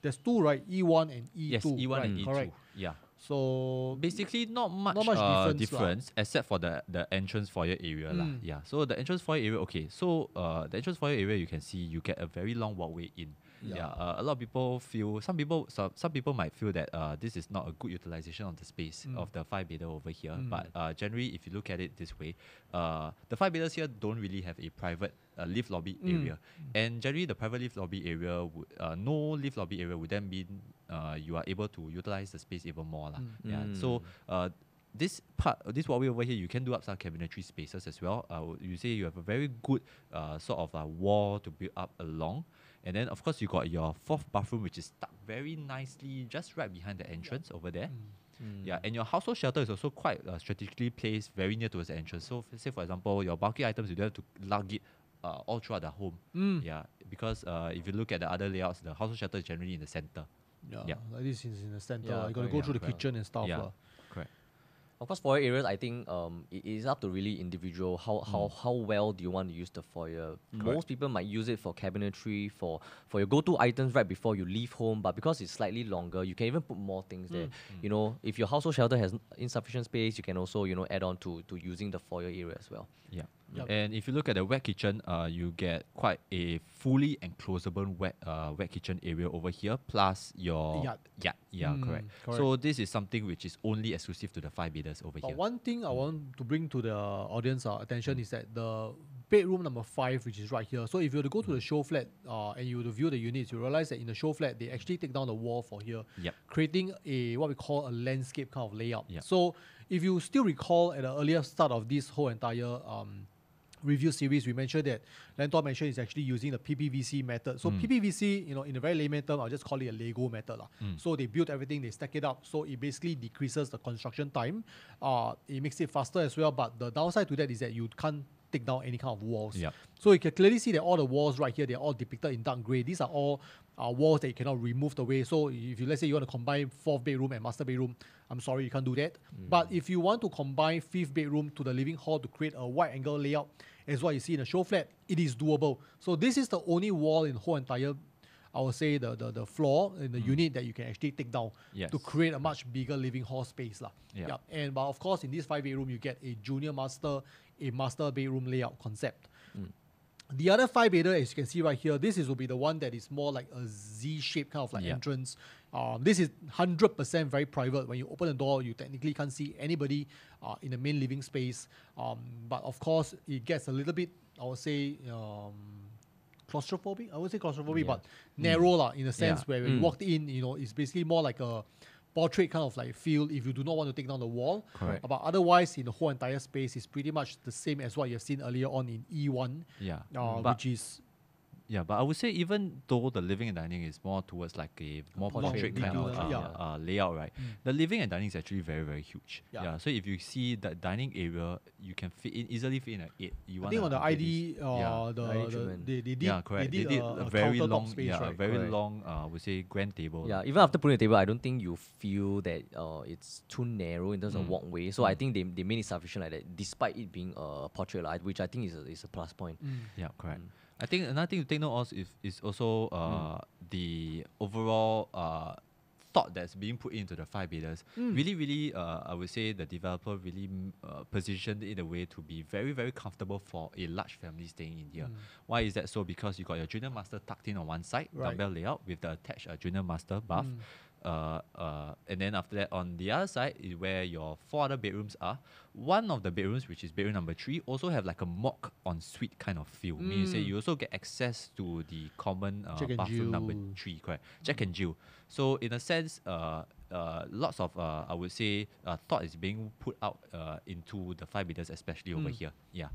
there's two, right? E one and E two. Yes, E one right? and E two. Correct. Yeah. So basically not much, not much uh, difference, difference except for the, the entrance foyer area. Mm. La. Yeah. So the entrance foyer area, okay. So uh, the entrance foyer area, you can see you get a very long walkway in. Yeah, yeah uh, a lot of people feel, some people some, some people might feel that uh, this is not a good utilization of the space mm. of the five bedder over here. Mm. But uh, generally, if you look at it this way, uh, the five bedders here don't really have a private uh, lift lobby mm. area. And generally, the private lift lobby area, would, uh, no lift lobby area would then mean uh, you are able to utilize the space even more. Mm. Yeah. Mm. So, uh, this part, this walkway over here, you can do up some cabinetry spaces as well. Uh, you say you have a very good uh, sort of a wall to build up along. And then, of course, you got your fourth bathroom, which is stuck very nicely just right behind the entrance yeah. over there. Mm. Yeah, and your household shelter is also quite uh, strategically placed very near towards the entrance. So, say, for example, your bulky items, you don't have to lug it uh, all throughout the home. Mm. Yeah, because uh, if you look at the other layouts, the household shelter is generally in the center. Yeah, yeah. Like this is in the center. Yeah, you got to go yeah, through the correct. kitchen and stuff. Yeah. Uh. Correct. Of course, foyer areas, I think um, it is up to really individual. How, mm. how, how well do you want to use the foyer? Correct. Most people might use it for cabinetry, for, for your go-to items right before you leave home. But because it's slightly longer, you can even put more things there. Mm. You know, if your household shelter has insufficient space, you can also, you know, add on to, to using the foyer area as well. Yeah. Yep. And if you look at the wet kitchen, uh, you get quite a fully enclosable wet, uh, wet kitchen area over here, plus your yard. Yeah, yeah, mm, correct. correct. So this is something which is only exclusive to the five bedrooms over but here. One thing mm. I want to bring to the audience uh, attention mm. is that the bedroom number five, which is right here. So if you were to go mm. to the show flat uh, and you were to view the units, you realize that in the show flat, they actually take down the wall for here, yep. creating a what we call a landscape kind of layout. Yep. So if you still recall at the earlier start of this whole entire um, review series, we mentioned that Lentor Mansion is actually using the P P V C method. So mm. P P V C, you know, in a very layman term, I'll just call it a Lego method. La. Mm. So they build everything, they stack it up. So it basically decreases the construction time. Uh, it makes it faster as well. But the downside to that is that you can't take down any kind of walls. Yep. So you can clearly see that all the walls right here, they're all depicted in dark grey. These are all uh, walls that you cannot remove the way. So if you, let's say you want to combine fourth bedroom and master bedroom, I'm sorry, you can't do that. Mm. But if you want to combine fifth bedroom to the living hall to create a wide angle layout, as what you see in a show flat, it is doable. So this is the only wall in the whole entire, I would say, the, the, the floor in the mm. unit that you can actually take down yes. to create a much bigger living hall space. La. Yeah. Yep. And but of course, in this five bedroom, you get a junior master, a master bedroom layout concept. Mm. The other five bedder, as you can see right here, this is will be the one that is more like a Z-shaped kind of like yeah. entrance. Um, this is one hundred percent very private. When you open the door, you technically can't see anybody uh, in the main living space. Um, but of course, it gets a little bit, I would say, um, claustrophobic. I would say claustrophobic, yeah. but mm. narrow la, in a sense yeah. where when mm. you walked in, you know, it's basically more like a portrait kind of like feel if you do not want to take down the wall. Correct. But otherwise, in the whole entire space, is pretty much the same as what you've seen earlier on in E one, yeah. uh, which is... Yeah, but I would say even though the living and dining is more towards like a more portrait kind of uh, yeah. uh, layout, right? Mm. The living and dining is actually very, very huge. Yeah. yeah. So if you see the dining area, you can fit in, easily fit in an eight. You I think on the I D, uh, yeah. the, the, they, they did, yeah, correct. They did, they did a, a very long, space, yeah, right? a very correct. long, uh, we say grand table. Yeah, even after putting a table, I don't think you feel that uh, it's too narrow in terms mm. of walkway. So mm. I think they they made it sufficient like that, despite it being a portrait light, which I think is a, is a plus point. Mm. Yeah, correct. Mm. I think another thing to take note of is, is also uh, mm. the overall uh, thought that's being put into the five bidders, mm. really, really, uh, I would say the developer really uh, positioned it in a way to be very, very comfortable for a large family staying in here. Mm. Why is that so? Because you got your junior master tucked in on one side, right. dumbbell layout with the attached uh, junior master bath. Mm. Uh, uh, and then after that, on the other side is where your four other bedrooms are. One of the bedrooms, which is bedroom number three, also have like a mock ensuite kind of feel. Mm. Meaning say you also get access to the common uh, bathroom Jill. number three, correct? Jack mm. and Jill. So in a sense, uh, uh, lots of uh, I would say uh, thought is being put out uh, into the five bidders, especially mm. over here. Yeah.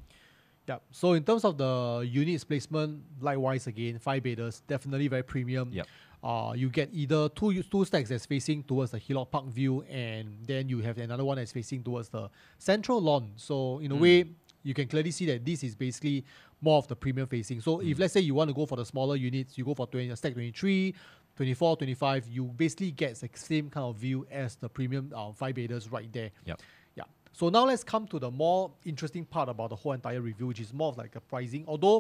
Yep. So in terms of the units placement, likewise again, five bidders, definitely very premium. Yep. Uh, you get either two, two stacks that's facing towards the Hillock Park view, and then you have another one that's facing towards the central lawn. So in a mm. way, you can clearly see that this is basically more of the premium facing. So mm. if let's say you want to go for the smaller units, you go for twenty, stack twenty-three, twenty-four, twenty-five, you basically get the same kind of view as the premium uh, five beders right there. Yep. Yeah. So now let's come to the more interesting part about the whole entire review, which is more of like a pricing. Although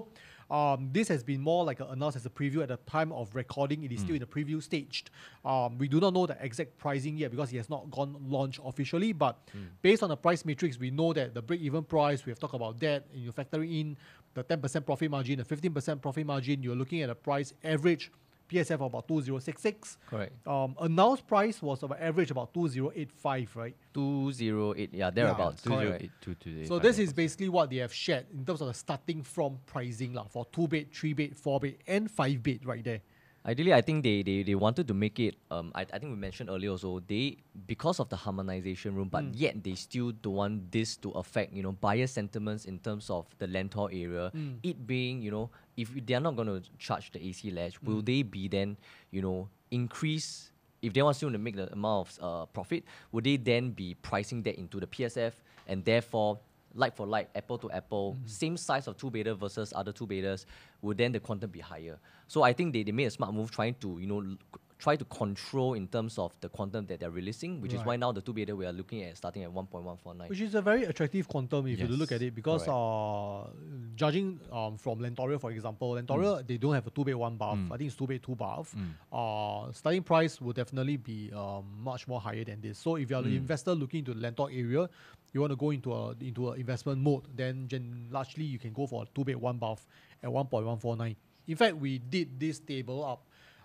Um, this has been more like a, announced as a preview at the time of recording. It is mm. still in the preview stage. Um, we do not know the exact pricing yet because it has not gone launch officially. But mm. based on the price matrix, we know that the break-even price, we have talked about that. And you factor in the ten percent profit margin, the fifteen percent profit margin. You're looking at a price average P S F of about two thousand sixty-six. Correct. Um, announced price was about average about two thousand eighty-five, right? two thousand eight, yeah, thereabouts. Yeah, two thousand eight, two thousand eight, so this is basically what they have shared in terms of the starting from pricing la, for two bed, three bed, four bed and five bed right there. Ideally, I think they, they, they wanted to make it, um, I, I think we mentioned earlier also, they, because of the harmonization room, but mm. yet they still don't want this to affect, you know, buyer sentiments in terms of the Lentor area. Mm. It being, you know, if they're not going to charge the A C ledge, mm. will they be then, you know, increase, if they want still to make the amount of uh, profit, would they then be pricing that into the P S F and therefore, like for like, apple to apple, mm. same size of two beta versus other two betas, would then the quantum be higher? So I think they, they made a smart move trying to, you know, try to control in terms of the quantum that they're releasing, which right. is why now the two beta we are looking at starting at one point one four nine. Which is a very attractive quantum if yes. you look at it, because uh, judging um, from Lentoria, for example, Lentoria, mm. they don't have a two bed, one bath. Mm. I think it's two bed, two bath. Mm. Uh, starting price will definitely be um, much more higher than this. So if you're mm. an investor looking into the Lentor area, you want to go into a into an investment mode, then gen largely you can go for a two bed, one bath at one point one four nine. In fact, we did this table up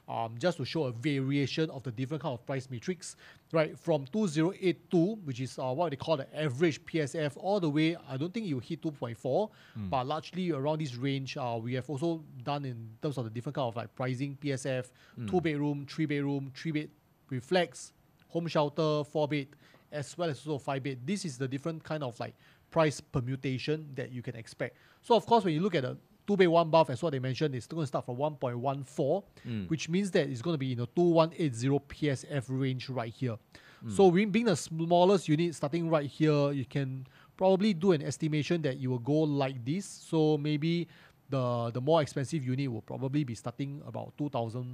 um, just to show a variation of the different kind of price matrix, right? From two thousand eighty-two, which is uh, what they call the average P S F, all the way, I don't think you hit two point four, mm. but largely around this range, uh, we have also done in terms of the different kind of like pricing P S F, mm. two bedroom, three bedroom, three bed reflex, home shelter, four bed, as well as also five bed. This is the different kind of like price permutation that you can expect. So of course, when you look at a two bed, one bath, as what they mentioned, it's still going to start from one point one four, mm. which means that it's going to be in a two one eight zero P S F range right here. Mm. So being the smallest unit starting right here, you can probably do an estimation that you will go like this. So maybe the, the more expensive unit will probably be starting about two thousand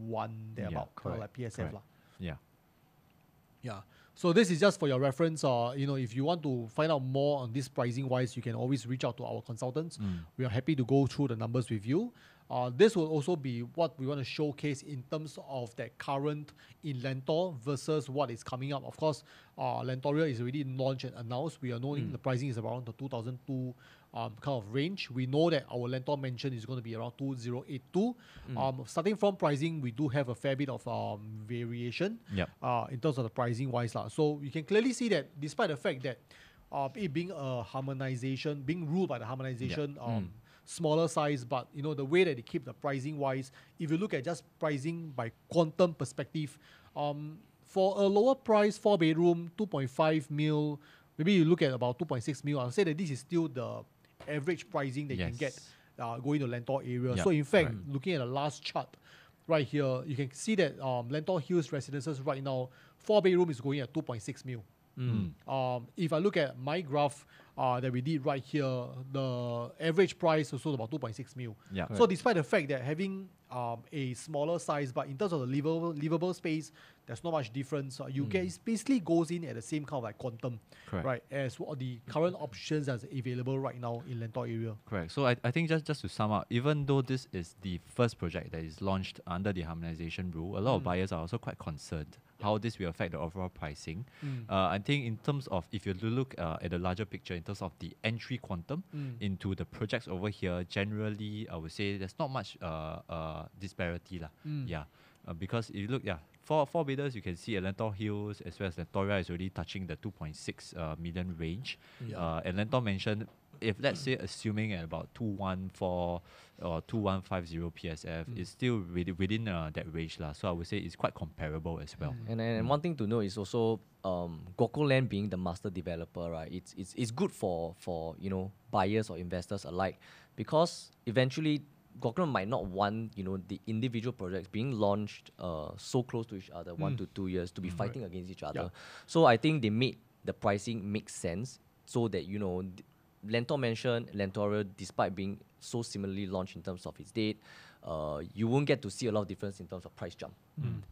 one, there yeah, about, correct, like P S F. La. Yeah. Yeah. So this is just for your reference. Uh, you know, if you want to find out more on this pricing wise, you can always reach out to our consultants. Mm. We are happy to go through the numbers with you. Uh, this will also be what we want to showcase in terms of that current in Lentor versus what is coming up. Of course, uh, Lentoria is already launched and announced. We are knowing mm. the pricing is around the two thousand two um, kind of range. We know that our Lentor Mansion is going to be around two thousand eighty-two. Mm. Um, starting from pricing, we do have a fair bit of um, variation yep. uh, in terms of the pricing wise. La. So you can clearly see that despite the fact that uh, it being a harmonization, being ruled by the harmonization, yep. um, mm. smaller size, but you know the way that they keep the pricing wise, if you look at just pricing by quantum perspective, um, for a lower price, four bedroom, two point five mil, maybe you look at about two point six mil, I'll say that this is still the average pricing that yes. you can get uh, going to Lentor area. Yep. So in fact, right. looking at the last chart right here, you can see that um, Lentor Hills Residences right now, four bedroom is going at two point six mil. Mm. Um, if I look at my graph uh, that we did right here, the average price also about two point six mil. Yeah. So despite the fact that having um, a smaller size, but in terms of the livable, livable space, there's not much difference. Uh, you mm. get it basically goes in at the same kind of like quantum, correct. Right? As what the current options that's available right now in Lentor area. Correct. So I, I think just just to sum up, even though this is the first project that is launched under the harmonization rule, a lot mm. of buyers are also quite concerned how this will affect the overall pricing. Mm. Uh, I think in terms of, if you look uh, at the larger picture, in terms of the entry quantum mm. into the projects over here, generally, I would say there's not much uh, uh, disparity. La. Mm. Yeah. Uh, because if you look, yeah, for four bidders, you can see Lentor Hills as well as Lentoria is already touching the two point six uh, million range. Yeah. Uh, and Lentor Mansion, if let's say assuming at about two one four or two one five zero P S F, mm. it's still within uh, that range lah. So I would say it's quite comparable as well. Mm. And and mm. one thing to know is also um, GuocoLand being the master developer, right? It's it's it's good for for you know buyers or investors alike, because eventually GuocoLand might not want you know the individual projects being launched uh, so close to each other, mm. one to two years, to be mm, fighting right. against each other. Yeah. So I think they made the pricing make sense so that you know. Lentor Mansion, Lentoria, despite being so similarly launched in terms of its date, uh, you won't get to see a lot of difference in terms of price jump. Mm.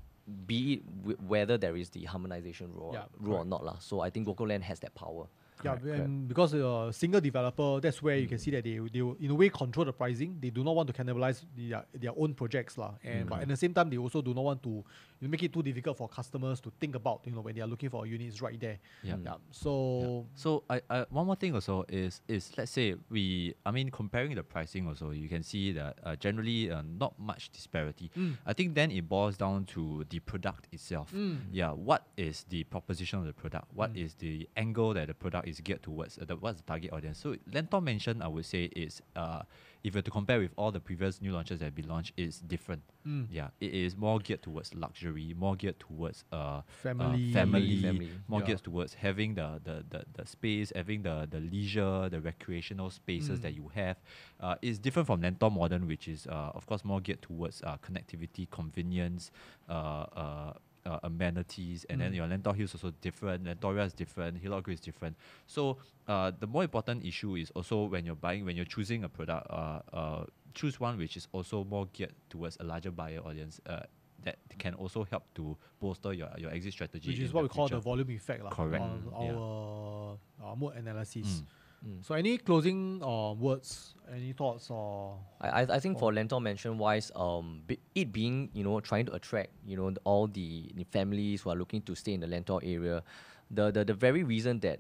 Be it w whether there is the harmonization rule, yeah, rule or not. La. So I think GuocoLand has that power. Yeah, correct, and correct. because a uh, single developer, that's where mm. you can see that they, they in a way control the pricing. They do not want to cannibalize the, uh, their own projects. La. And, mm. But at the same time, they also do not want to you know, make it too difficult for customers to think about you know, when they are looking for units right there. Yeah. Mm. yeah. So, yeah. so I, I, one more thing also is, is, let's say we, I mean, comparing the pricing also, you can see that uh, generally uh, not much disparity. Mm. I think then it boils down to the product itself. Mm. Yeah, what is the proposition of the product? What mm. is the angle that the product is geared towards, uh, the, what's the target audience? So Lentor Mansion, I would say, is uh, if you were to compare with all the previous new launches that have been launched, it's different. Mm. Yeah, it is more geared towards luxury, more geared towards uh, family, uh, family, family, more yeah. geared towards having the the, the, the space, having the, the leisure, the recreational spaces mm. that you have. Uh, it's different from Lentor Modern, which is uh, of course more geared towards uh, connectivity, convenience, uh, uh, Uh, amenities, and mm. then your Lentor Hills also different, Lentoria is different, Hillock Green is different. So uh, the more important issue is also when you're buying, when you're choosing a product, uh, uh, choose one which is also more geared towards a larger buyer audience. Uh, that can also help to bolster your, your exit strategy. Which is what we call the volume effect. Correct. On yeah. our, our mode analysis. Mm. Mm. So any closing uh, words, any thoughts? Or I, I think for Lentor Mansion wise, um, it being, you know, trying to attract, you know, all the, the families who are looking to stay in the Lentor area, the, the, the very reason that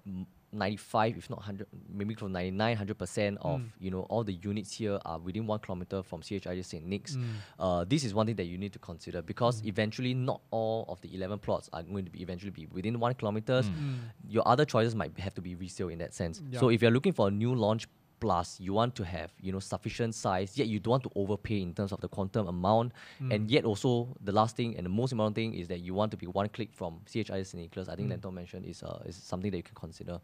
ninety-five, if not one hundred, maybe close to ninety-nine, one hundred percent of, mm. you know, all the units here are within one kilometer from C H I J Saint Nick's. Mm. Uh, this is one thing that you need to consider, because mm. eventually not all of the eleven plots are going to be eventually be within one kilometer. Mm. Your other choices might have to be resale in that sense. Yeah. So if you're looking for a new launch plus, you want to have, you know, sufficient size, yet you don't want to overpay in terms of the quantum amount. Mm. And yet also, the last thing and the most important thing is that you want to be one click from C H I J Saint Nicholas. I think mm. Lentor Mansion is, uh, is something that you can consider.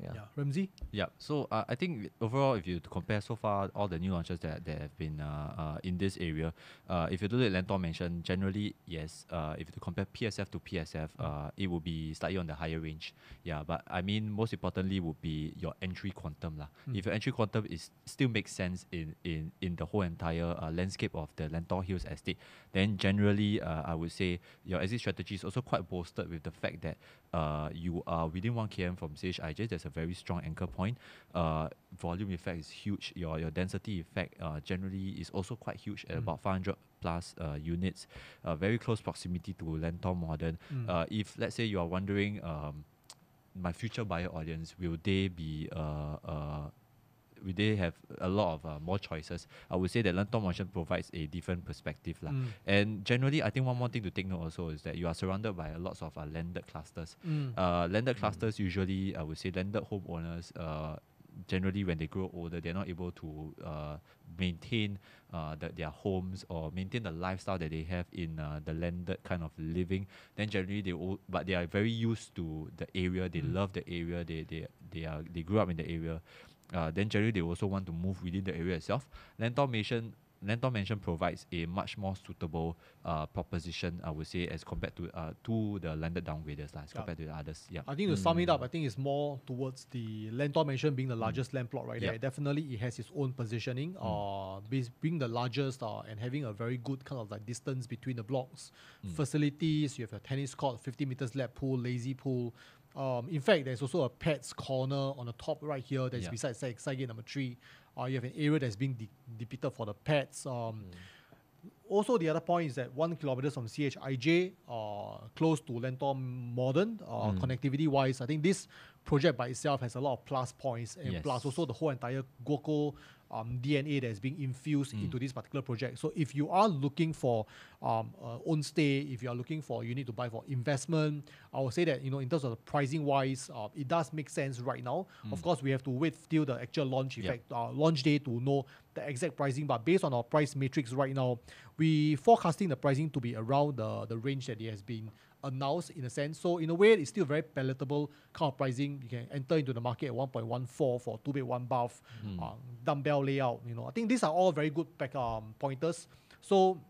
Yeah. yeah. Ramzi? Yeah. So uh, I think overall, if you compare so far all the new launches that, that have been uh, uh, in this area, uh, if you do the Lentor Mansion, generally, yes, uh, if you compare P S F to P S F, uh, it will be slightly on the higher range. Yeah, but I mean, most importantly would be your entry quantum. La. Mm. If your entry quantum is still makes sense in, in, in the whole entire uh, landscape of the Lentor Hills estate, then generally, uh, I would say your exit strategy is also quite bolstered with the fact that uh, you are within one kilometer from C H I J. There's a very strong anchor point. Uh, volume effect is huge. Your your density effect uh, generally is also quite huge at mm. about five hundred plus uh, units. Uh, very close proximity to Lentor Modern. Mm. Uh, if let's say you are wondering, um, my future buyer audience, will they be uh, uh, will they have a lot of uh, more choices? I would say that Lentor Mansion provides a different perspective. La. Mm. And generally, I think one more thing to take note also is that you are surrounded by lots of uh, landed clusters. Mm. Uh, landed mm. clusters usually, I would say, landed homeowners, uh, generally when they grow older, they're not able to uh, maintain uh, the, their homes or maintain the lifestyle that they have in uh, the landed kind of living. Then generally, they all, but they are very used to the area. They mm. love the area. They, they, they, are, they grew up in the area. Uh, then generally they also want to move within the area itself. Lentor Mansion, Lentor Mansion provides a much more suitable uh, proposition, I would say, as compared to uh, to the landed downgraders, like, as yeah. compared to the others. Yeah. I think to mm. sum it up, I think it's more towards the Lentor Mansion being the largest mm. land plot right yeah. there. Definitely it has its own positioning, mm. uh, being the largest uh, and having a very good kind of like distance between the blocks. Mm. Facilities, you have a tennis court, fifty meters lap pool, lazy pool. Um, in fact, there's also a pet's corner on the top right here that's yeah. beside side gate number three. Uh, you have an area that's being de depicted for the pets. Um, mm. Also, the other point is that one kilometer from C H I J, uh, close to Lentor Modern, uh, mm. connectivity-wise, I think this project by itself has a lot of plus points, and yes. plus also the whole entire Guoco um, D N A that is being infused mm. into this particular project. So if you are looking for um, uh, own stay, if you are looking for, you need to buy for investment, I would say that, you know, in terms of the pricing-wise, uh, it does make sense right now. Mm. Of course, we have to wait till the actual launch effect, yep. uh, launch day to know the exact pricing, but based on our price matrix right now, we forecasting the pricing to be around the, the range that it has been announced in a sense. So in a way, it's still very palatable kind of pricing. You can enter into the market at one point one four for two bed, one bath, mm. uh, dumbbell layout. You know, I think these are all very good pack, um, pointers. So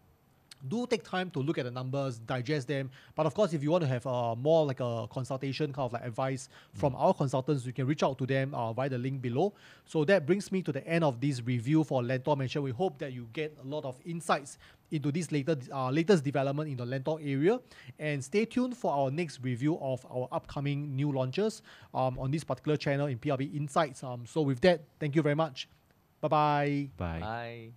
do take time to look at the numbers, digest them. But of course, if you want to have uh, more like a consultation, kind of like advice from mm. our consultants, you can reach out to them uh, via the link below. So that brings me to the end of this review for Lentor Mansion. We hope that you get a lot of insights into this later, uh, latest development in the Lentor area. And stay tuned for our next review of our upcoming new launches um, on this particular channel in P L B Insights. Um, so with that, thank you very much. Bye-bye. Bye. Bye.